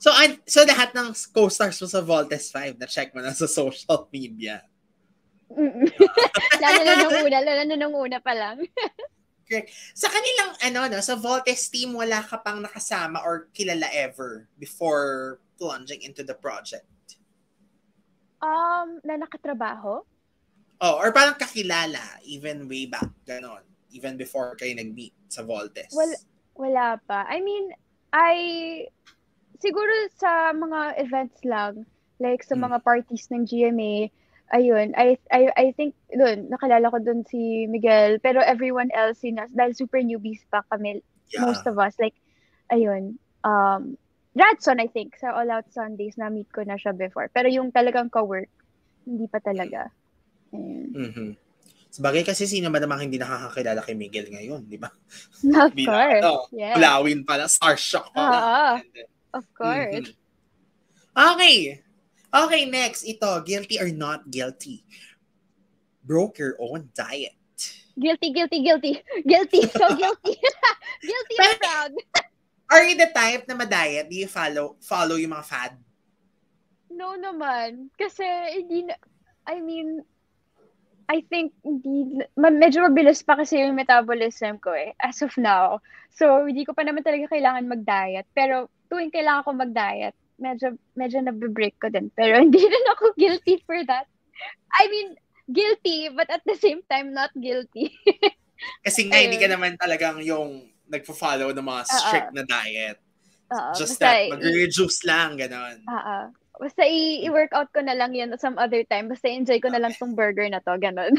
So, I, so lahat ng co-stars mo sa Voltes V, na-check mo na sa social media. Mm-hmm. Lalo na nung una, lalo na nung una pa lang. Sa kanilang, ano, no, sa Voltes team, wala ka pang nakasama or kilala ever before plunging into the project? Um, na nakatrabaho? Oh, or parang kakilala, even way back, ganon. Even before kayo nag-meet sa Voltes. Wala, wala pa. I mean, I, siguro sa mga events lang, like sa mm. mga parties ng G M A, ayun, I, I, I think, dun, nakalala ko dun si Miguel, pero everyone else in us, dahil super newbies pa kami, yeah. most of us, like, ayun, um, Radson, I think, sa All Out Sundays, na-meet ko na siya before. Pero yung talagang co-work, hindi pa talaga. Mm-hmm. Sabagay kasi sino ba namang hindi nakakakilala kay Miguel ngayon, di ba? Of Bina, course. No, yeah. Ulawin pala, starshock pala. Uh-huh. Then, of course. Mm-hmm. Okay. Okay, next. Ito, guilty or not guilty? Broke your own diet. Guilty, guilty, guilty. Guilty, so guilty. Guilty and proud. Are you the type na ma-diet? Do you follow, follow yung mga fad? No naman. Kasi, hindi na, I mean, I think, hindi, medyo mabilis pa kasi yung metabolism ko eh, as of now. So, hindi ko pa naman talaga kailangan mag-diet. Pero, tuwing kailangan ko mag-diet, medyo, medyo nabibreak ko din. Pero, hindi rin ako guilty for that. I mean, guilty, but at the same time, not guilty. Kasi nga, hindi ka naman talagang yung nagpo-follow ng mga strict uh-oh. na diet. Uh-oh. Just basta that, mag-reduce lang, gano'n. Oo. Basta i-workout ko na lang yun some other time. Basta enjoy ko okay. na lang tong burger na to, gano'n.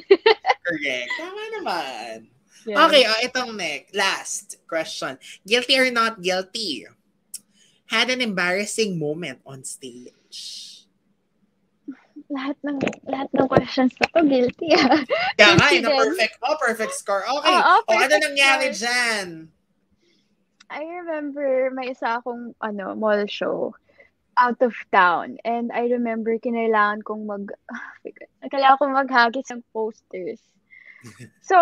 Correct. Tama naman. Yes. Okay, oh, itong next. Last question. Guilty or not guilty? Had an embarrassing moment on stage. Lahat ng lahat ng questions na to, guilty. Kaya nga, na perfect mo, oh, perfect score. Okay, oh, oh, perfect o ano nangyari score. Dyan? I remember may isa akong ano, mall show out of town. And I remember kinailangan kong mag... Oh, kailangan kong maghagis ng posters. So,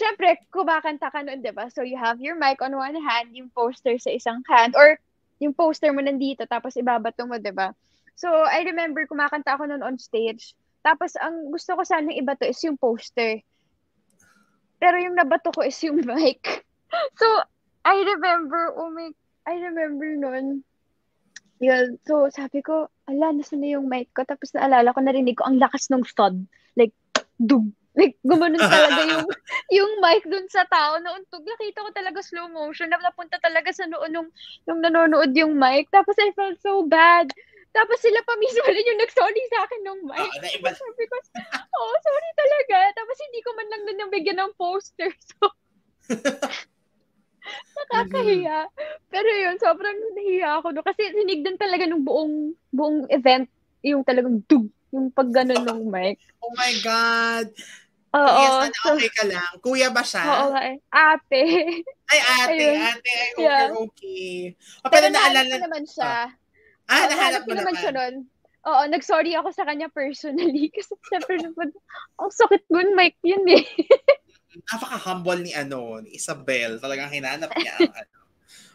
syempre, kumakanta ka nun, diba? So, you have your mic on one hand, yung poster sa isang hand, or yung poster mo nandito, tapos ibabato mo, diba? So, I remember kumakanta ako noon on stage. Tapos, ang gusto ko sana iba to is yung poster. Pero yung nabato ko is yung mic. So, I remember, oh my, I remember noon. Yun. So, sabi ko, ala, nasa na yung mic ko. Tapos, naalala ko, narinig ko, ang lakas ng thud. Like, dug. Like, gumanon talaga yung, yung mic dun sa tao. Nauntog, nakita ko talaga slow motion. Napunta talaga sa noon nung, nung nanonood yung mic. Tapos, I felt so bad. Tapos sila pa mismo rin yung nag-sorry sa akin nung mic. Oh, naiba. Sabi ko, oh, sorry talaga. Tapos hindi ko man lang nun nabigyan ng poster. So, nakakahiya. Pero yun, sobrang nahiya ako. No? Kasi sinigdan talaga nung buong buong event yung talagang dug, yung pagganon ng mic. Oh my God. Oo. Yes, so, okay ka lang. Kuya ba siya? Oo. Okay. Ate. Ay, ate. Ayun. Ate, I hope yeah. you're okay. Oh, pero naalala naman siya. Oh. Ah, so, nahanap ko naman siya nun. Oo, nag-sorry ako sa kanya personally. Kasi siyempre naman, ang sakit nun, Mike, yun eh. Napaka-humble ni ano, ni Ysabel. Talagang hinanap niya. Ano.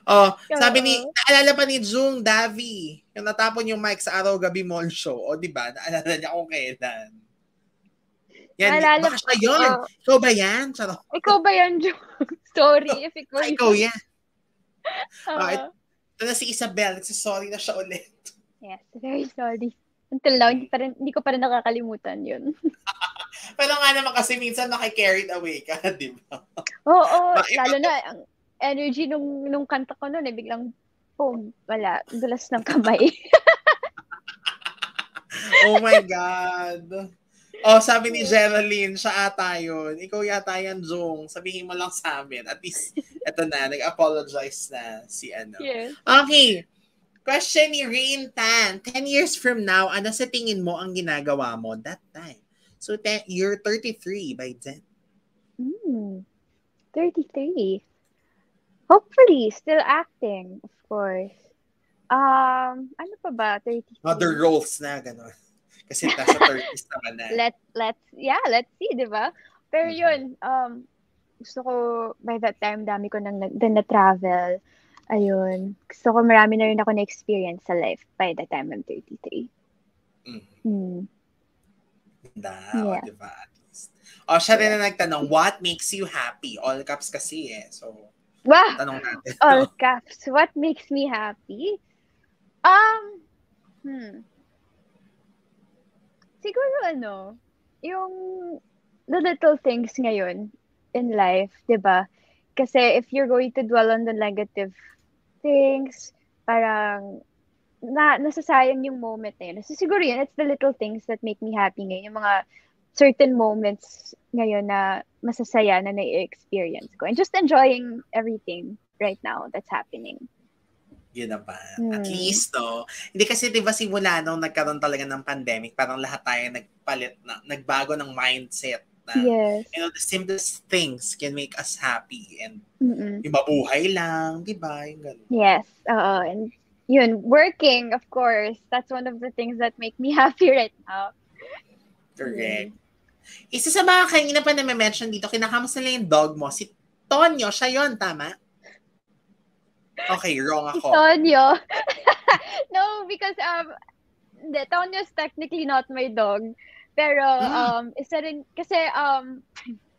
Oh, sabi ni, naalala pa ni Jung Davi, yung natapon yung mic sa araw-gabi mall show. O, diba? Naalala niya kung kailan. Yan, naalala baka siya yun. Oh. Ikaw ba yan? Charo. Ikaw ba yan, Jung? Sorry, oh, if ikaw yan. Ikaw yan. Uh, oh, it, ito na si Ysabel. Nagsisorry na siya ulit. Yes, very sorry. Until now, hindi, pa rin, hindi ko pa rin nakakalimutan yun. Pero nga naman kasi minsan nakikarried away ka, di ba? Oo, oh, oh, lalo na. Ang energy nung, nung kanta ko noon, eh, biglang, boom, wala. Dulas ng kamay. Oh my God. Oh, sabi ni Geraldine, siya ata yun. Ikaw yata yan, Jung. Sabihin mo lang sa amin. At least, eto na, nag-apologize na si ano. Yes. Okay. Question ni Rain Tan. ten years from now, ano sa tingin mo ang ginagawa mo that time? So, ten, you're thirty-three by then. Mm, thirty-three. Hopefully, still acting, of course. Um, ano pa ba? thirty-three Other roles na, gano'n. Kasi nasa thirties naman na. Let, let's, yeah, let's see, di ba? Pero mm-hmm. yun, um, gusto ko, by that time, dami ko nang na-travel. Ayun. Gusto ko, marami na rin ako na-experience sa life by the time I'm thirty-three. Mm-hmm. Mm. Ganda, yeah. O, di ba? At least. O, siya rin na nagtanong, what makes you happy? All caps kasi eh, so... Wow! Tanong natin. All caps. What makes me happy? Um, hmm. Siguro ano, yung the little things ngayon in life, di ba? Kasi if you're going to dwell on the negative things, parang na, nasasayang yung moment na yun. So siguro yun, it's the little things that make me happy ngayon. Yung mga certain moments ngayon na masasaya na na-experience ko. And just enjoying everything right now that's happening. Yun na ba? Hmm. At least, no? Hindi kasi, di ba, simula nung nagkaroon talaga ng pandemic, parang lahat tayo nagpalit, na, nagbago ng mindset. Na, yes. You know, the simplest things can make us happy. And mm-mm. yung mabuhay lang, di ba? Yung ganun. Yes. Oo. And yun, working, of course. That's one of the things that make me happy right now. Correct. Mm. Isa sa mga kanina pa na may mention dito, kinakamusta nila yung dog mo. Si Tonyo, siya yun, tama? Okay, wrong ako. Si Tonyo. No, because, um, the Tonyo is technically not my dog. Pero, um, isa rin, kasi, um,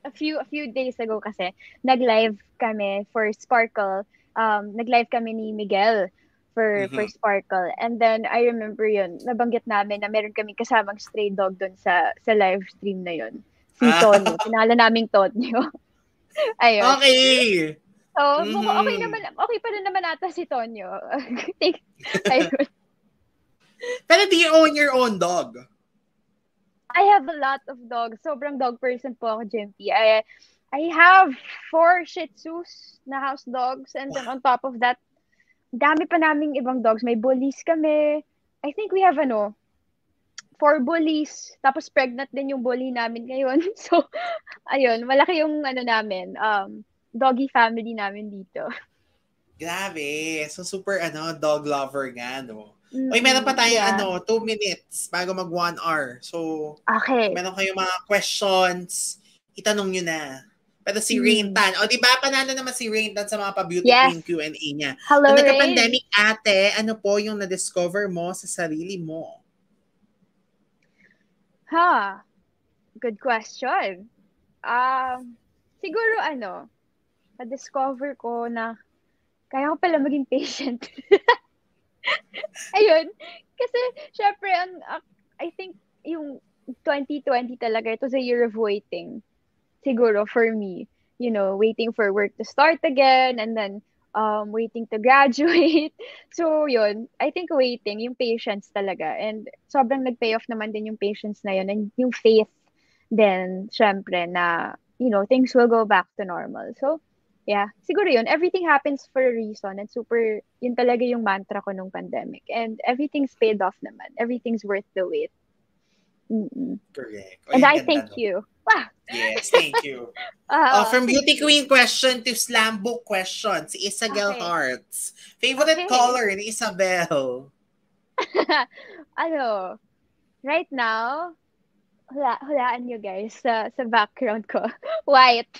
a few a few days ago kasi, nag-live kami for Sparkle. Um, nag-live kami ni Miguel for mm-hmm. for Sparkle. And then, I remember yun, nabanggit namin na meron kami kasamang stray dog dun sa, sa live stream na yun. Si Tonyo. Pinala naming Tonyo. Ayun. Okay! So, mm-hmm. okay naman, okay pa rin naman ata si Tonyo. Ayun. Pero do you own your own dog? I have a lot of dogs. Sobrang dog person po ako, Jimpy. I, I have four Shih Tzus na house dogs. And then on top of that, dami pa naming ibang dogs. May bullies kami. I think we have, ano, four bullies. Tapos pregnant din yung bully namin ngayon. So, ayun, malaki yung, ano namin, um, doggy family namin dito. Grabe. So, super, ano, dog lover nga, no? Mm-hmm. Uy, meron pa tayo, yeah. ano, two minutes bago mag one hour. So, okay. Meron kayo mga questions, itanong nyo na. Pero si Rain Tan. O, diba, panalo naman si Rain Tan sa mga pa-beauty yes. queen Q and A niya. Hello, Rain. Nagka-pandemic ate, ano po yung na-discover mo sa sarili mo? Ha? Huh. Good question. Um, siguro, ano, na-discover ko na kaya ko pala maging patient. Ayun. Kasi, syempre, ang, uh, I think yung twenty twenty talaga, it was a year of waiting. Siguro for me, you know, waiting for work to start again and then um waiting to graduate. So yun, I think waiting, yung patience talaga. And sobrang nag-pay off naman din yung patience na yun and yung faith then syempre na, you know, things will go back to normal. So yeah, siguro yun, everything happens for a reason and super, yun talaga yung mantra ko nung pandemic. And everything's paid off naman. Everything's worth the wait. Mm-mm. Correct. O, and I thank you. Wow. Yes, thank you. Uh, uh, from beauty queen question to slam book question, si Ysabel okay. Hearts. Favorite okay. color ni Ysabel? Ano, right now, hula, hulaan nyo guys sa, sa background ko. White.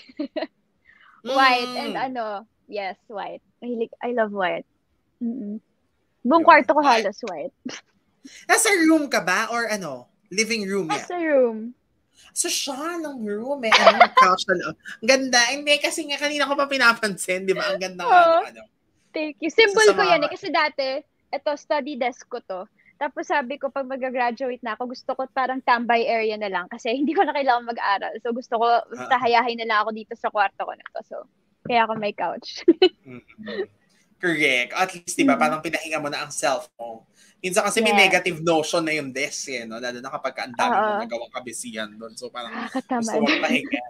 White mm. and ano, yes, white. Mahilig, I love white. Mm-mm. Buong kwarto ko halos white. Nasa room ka ba or ano? Living room yan. Nasa room. So, siya ng room eh. Ano, couch na ang ganda. Hindi, kasi nga kanina ko pa pinapansin, di ba? Ang ganda. Oh, ano. Thank you. Symbol so, ko yan eh. Kasi dati, ito, study desk ko to. Tapos sabi ko, pag mag-graduate na ako, gusto ko parang tambay area na lang. Kasi hindi ko na kailangan mag-aral. So, gusto ko, basta hayahin na lang ako dito sa kwarto ko na to. So, kaya ako may couch. Mm-hmm. Correct. At least, di ba? Parang pinahinga mo na ang self mo. Minsan kasi yes. may negative notion na yung desk, eh, no? Lalo na kapag ang dami uh-oh. Mo nagawang kabisiyan doon. So parang nakakatamad. Gusto mo pahinga.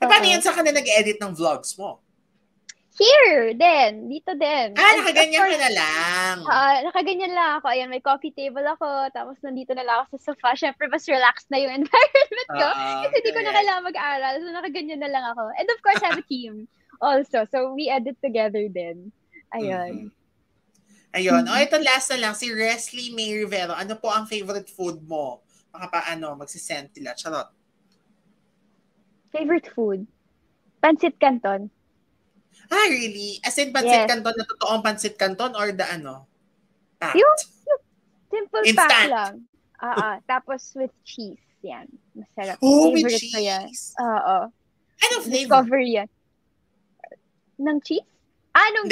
E paano yan sa kanila nag-edit ng vlogs mo? Here din. Dito din. Ah, nakaganyan ka na lang. Uh, nakaganyan lang ako. Ayan, may coffee table ako. Tapos nandito na lang ako sa sofa. Siyempre, mas relaxed na yung environment ko. Uh-oh. Kasi di ko na kailangan mag-aral. So nakaganyan na lang ako. And of course, I have a team. also. So, we edit together din. Ayun. Mm-hmm. Ayun. O, ito last na lang. Si Resly May Rivero. Ano po ang favorite food mo? Baka pa ano, magsisend sila. Charot. Favorite food? Pancit Canton. Ah, really? As in, pancit yes. canton na totoong pancit canton or the ano? Packed? Yung, yung simple Instant. Pack lang. Ah, uh-uh. Tapos with cheese. Yan. Masarap. Oh, favorite with cheese? Oo. Ano flavor? Discover yan. Nang cheese? Ah, nung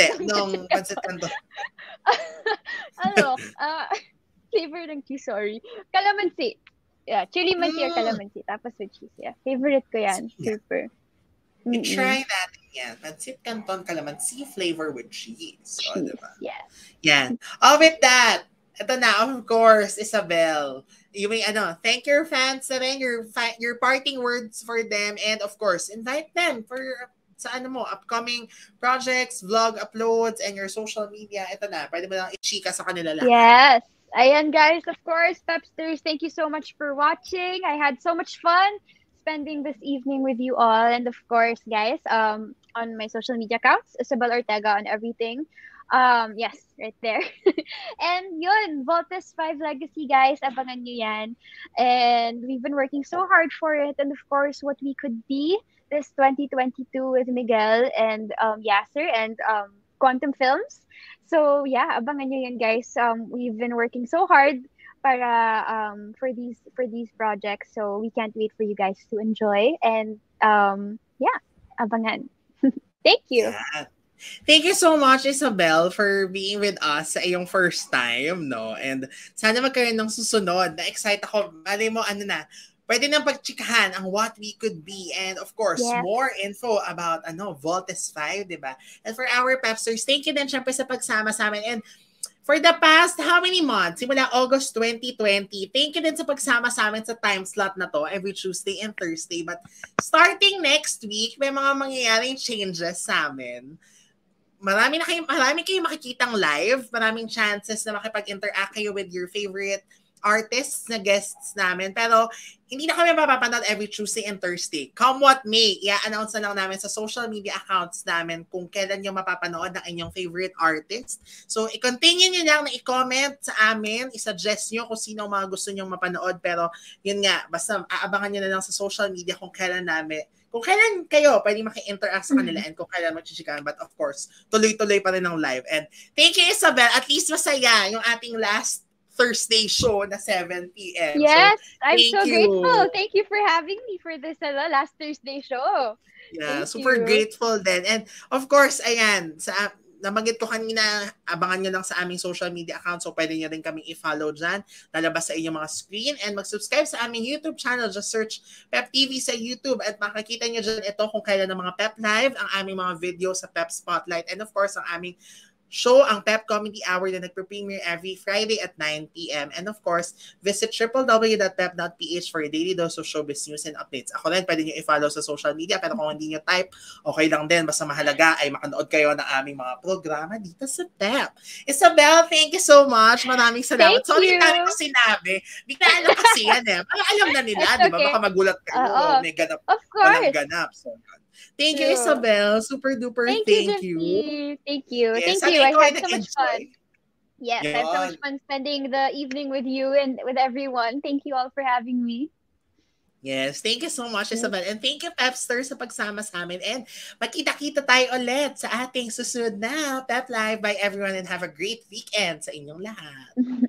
pancit canton. Ano? Ah, flavor ng cheese, sorry. Calamansi. Yeah, chili mansi mm. or calamansi. Tapos with cheese. Yeah. Favorite ko yan. Yeah. Super. You try that again. Pancit Canton Calamansi flavor with cheese. cheese oh, diba? Yes. Yan. Oh, with that, ito na, of course, Ysabel. You may, ano, thank your fans na rin, your, fa- your parting words for them, and of course, invite them for your, sa ano mo, upcoming projects, vlog uploads, and your social media. Ito na, pwede mo lang i-chika sa kanila lang. Yes. Ayan, guys, of course, Pepsters, thank you so much for watching. I had so much fun spending this evening with you all, and of course, guys, um, on my social media accounts, Ysabel Ortega on everything. Um, yes, right there. And yun, Voltes V Legacy, guys, abangan nyo yan. And we've been working so hard for it, and of course, What We Could Be this twenty twenty-two with Miguel and um, Yasser and um, Quantum Films. So yeah, abangan nyo yan, guys. Um, we've been working so hard para um for these for these projects, so we can't wait for you guys to enjoy, and um yeah, abangan. Thank you. Yeah. Thank you so much, Ysabel, for being with us sa iyong first time, no? And sana magkaroon ng susunod. Na-excite ako. Malay mo, ano na, pwede nang pagchikahan ang What We Could Be, and of course, yes. more info about ano Voltes V, diba? And for our Pepsters, thank you din syempre sa pagsama sa amin, and for the past how many months? Simula August twenty twenty. Thank you din sa pagsama sa amin sa time slot na to every Tuesday and Thursday. But starting next week, may mga mangyayaring changes sa amin. Marami na kayo, marami kayong makikitang live. Maraming chances na makipag-interact kayo with your favorite artists na guests namin. Pero hindi na kami mapapanood every Tuesday and Thursday. Come what may, i-announce na lang namin sa social media accounts namin kung kailan nyo mapapanood ang inyong favorite artist. So, i-continue nyo lang na i-comment sa amin. I-suggest nyo kung sino mga gusto nyo mapanood. Pero, yun nga, basta aabangan nyo na lang sa social media kung kailan namin, kung kailan kayo pwede maki-interact sa kanila and kung kailan magsisikahan. But of course, tuloy-tuloy pa rin ang live. And thank you, Ysabel. At least masaya yung ating last Thursday show na seven p.m. Yes, so, I'm so you. grateful. Thank you for having me for this uh, last Thursday show. Yeah, thank super you. grateful then. And of course, ayan, sa nabanggit ko kanina, abangan nyo lang sa aming social media account, so pwede nyo rin kaming i-follow dyan, lalabas sa inyong mga screen, and mag-subscribe sa aming YouTube channel. Just search Pep T V sa YouTube at makikita nyo dyan ito kung kailan ng mga Pep Live, ang aming mga video sa Pep Spotlight, and of course, ang aming show, ang Pep Comedy Hour na nagpre-premiere every Friday at nine p.m. And of course, visit w w w dot pep dot p h for a daily dose of showbiz news and updates. Ako rin, pwede nyo i-follow sa social media, pero kung hindi nyo type, okay lang din. Basta mahalaga ay makanood kayo ng aming mga programa dito sa Pep. Ysabel, thank you so much. Maraming salamat. Thank Sorry, dami ko sinabi. Biglaan lang kasi yan eh. Parang alam na nila, okay. Di ba? Baka magulat kayo. Uh-oh. May ganap. Of course. Walang ganap. So, Thank you, sure. Ysabel. Super duper. Thank, thank you, you. Thank you. Yes, thank you. I had so much enjoy. fun. Yes, yeah. I had so much fun spending the evening with you and with everyone. Thank you all for having me. Yes, thank you so much, Ysabel. And thank you, Pepster, sa pagsama sa amin. And magkita-kita tayo ulit sa ating susunod na Pep Live. Bye, everyone, and have a great weekend sa inyong lahat.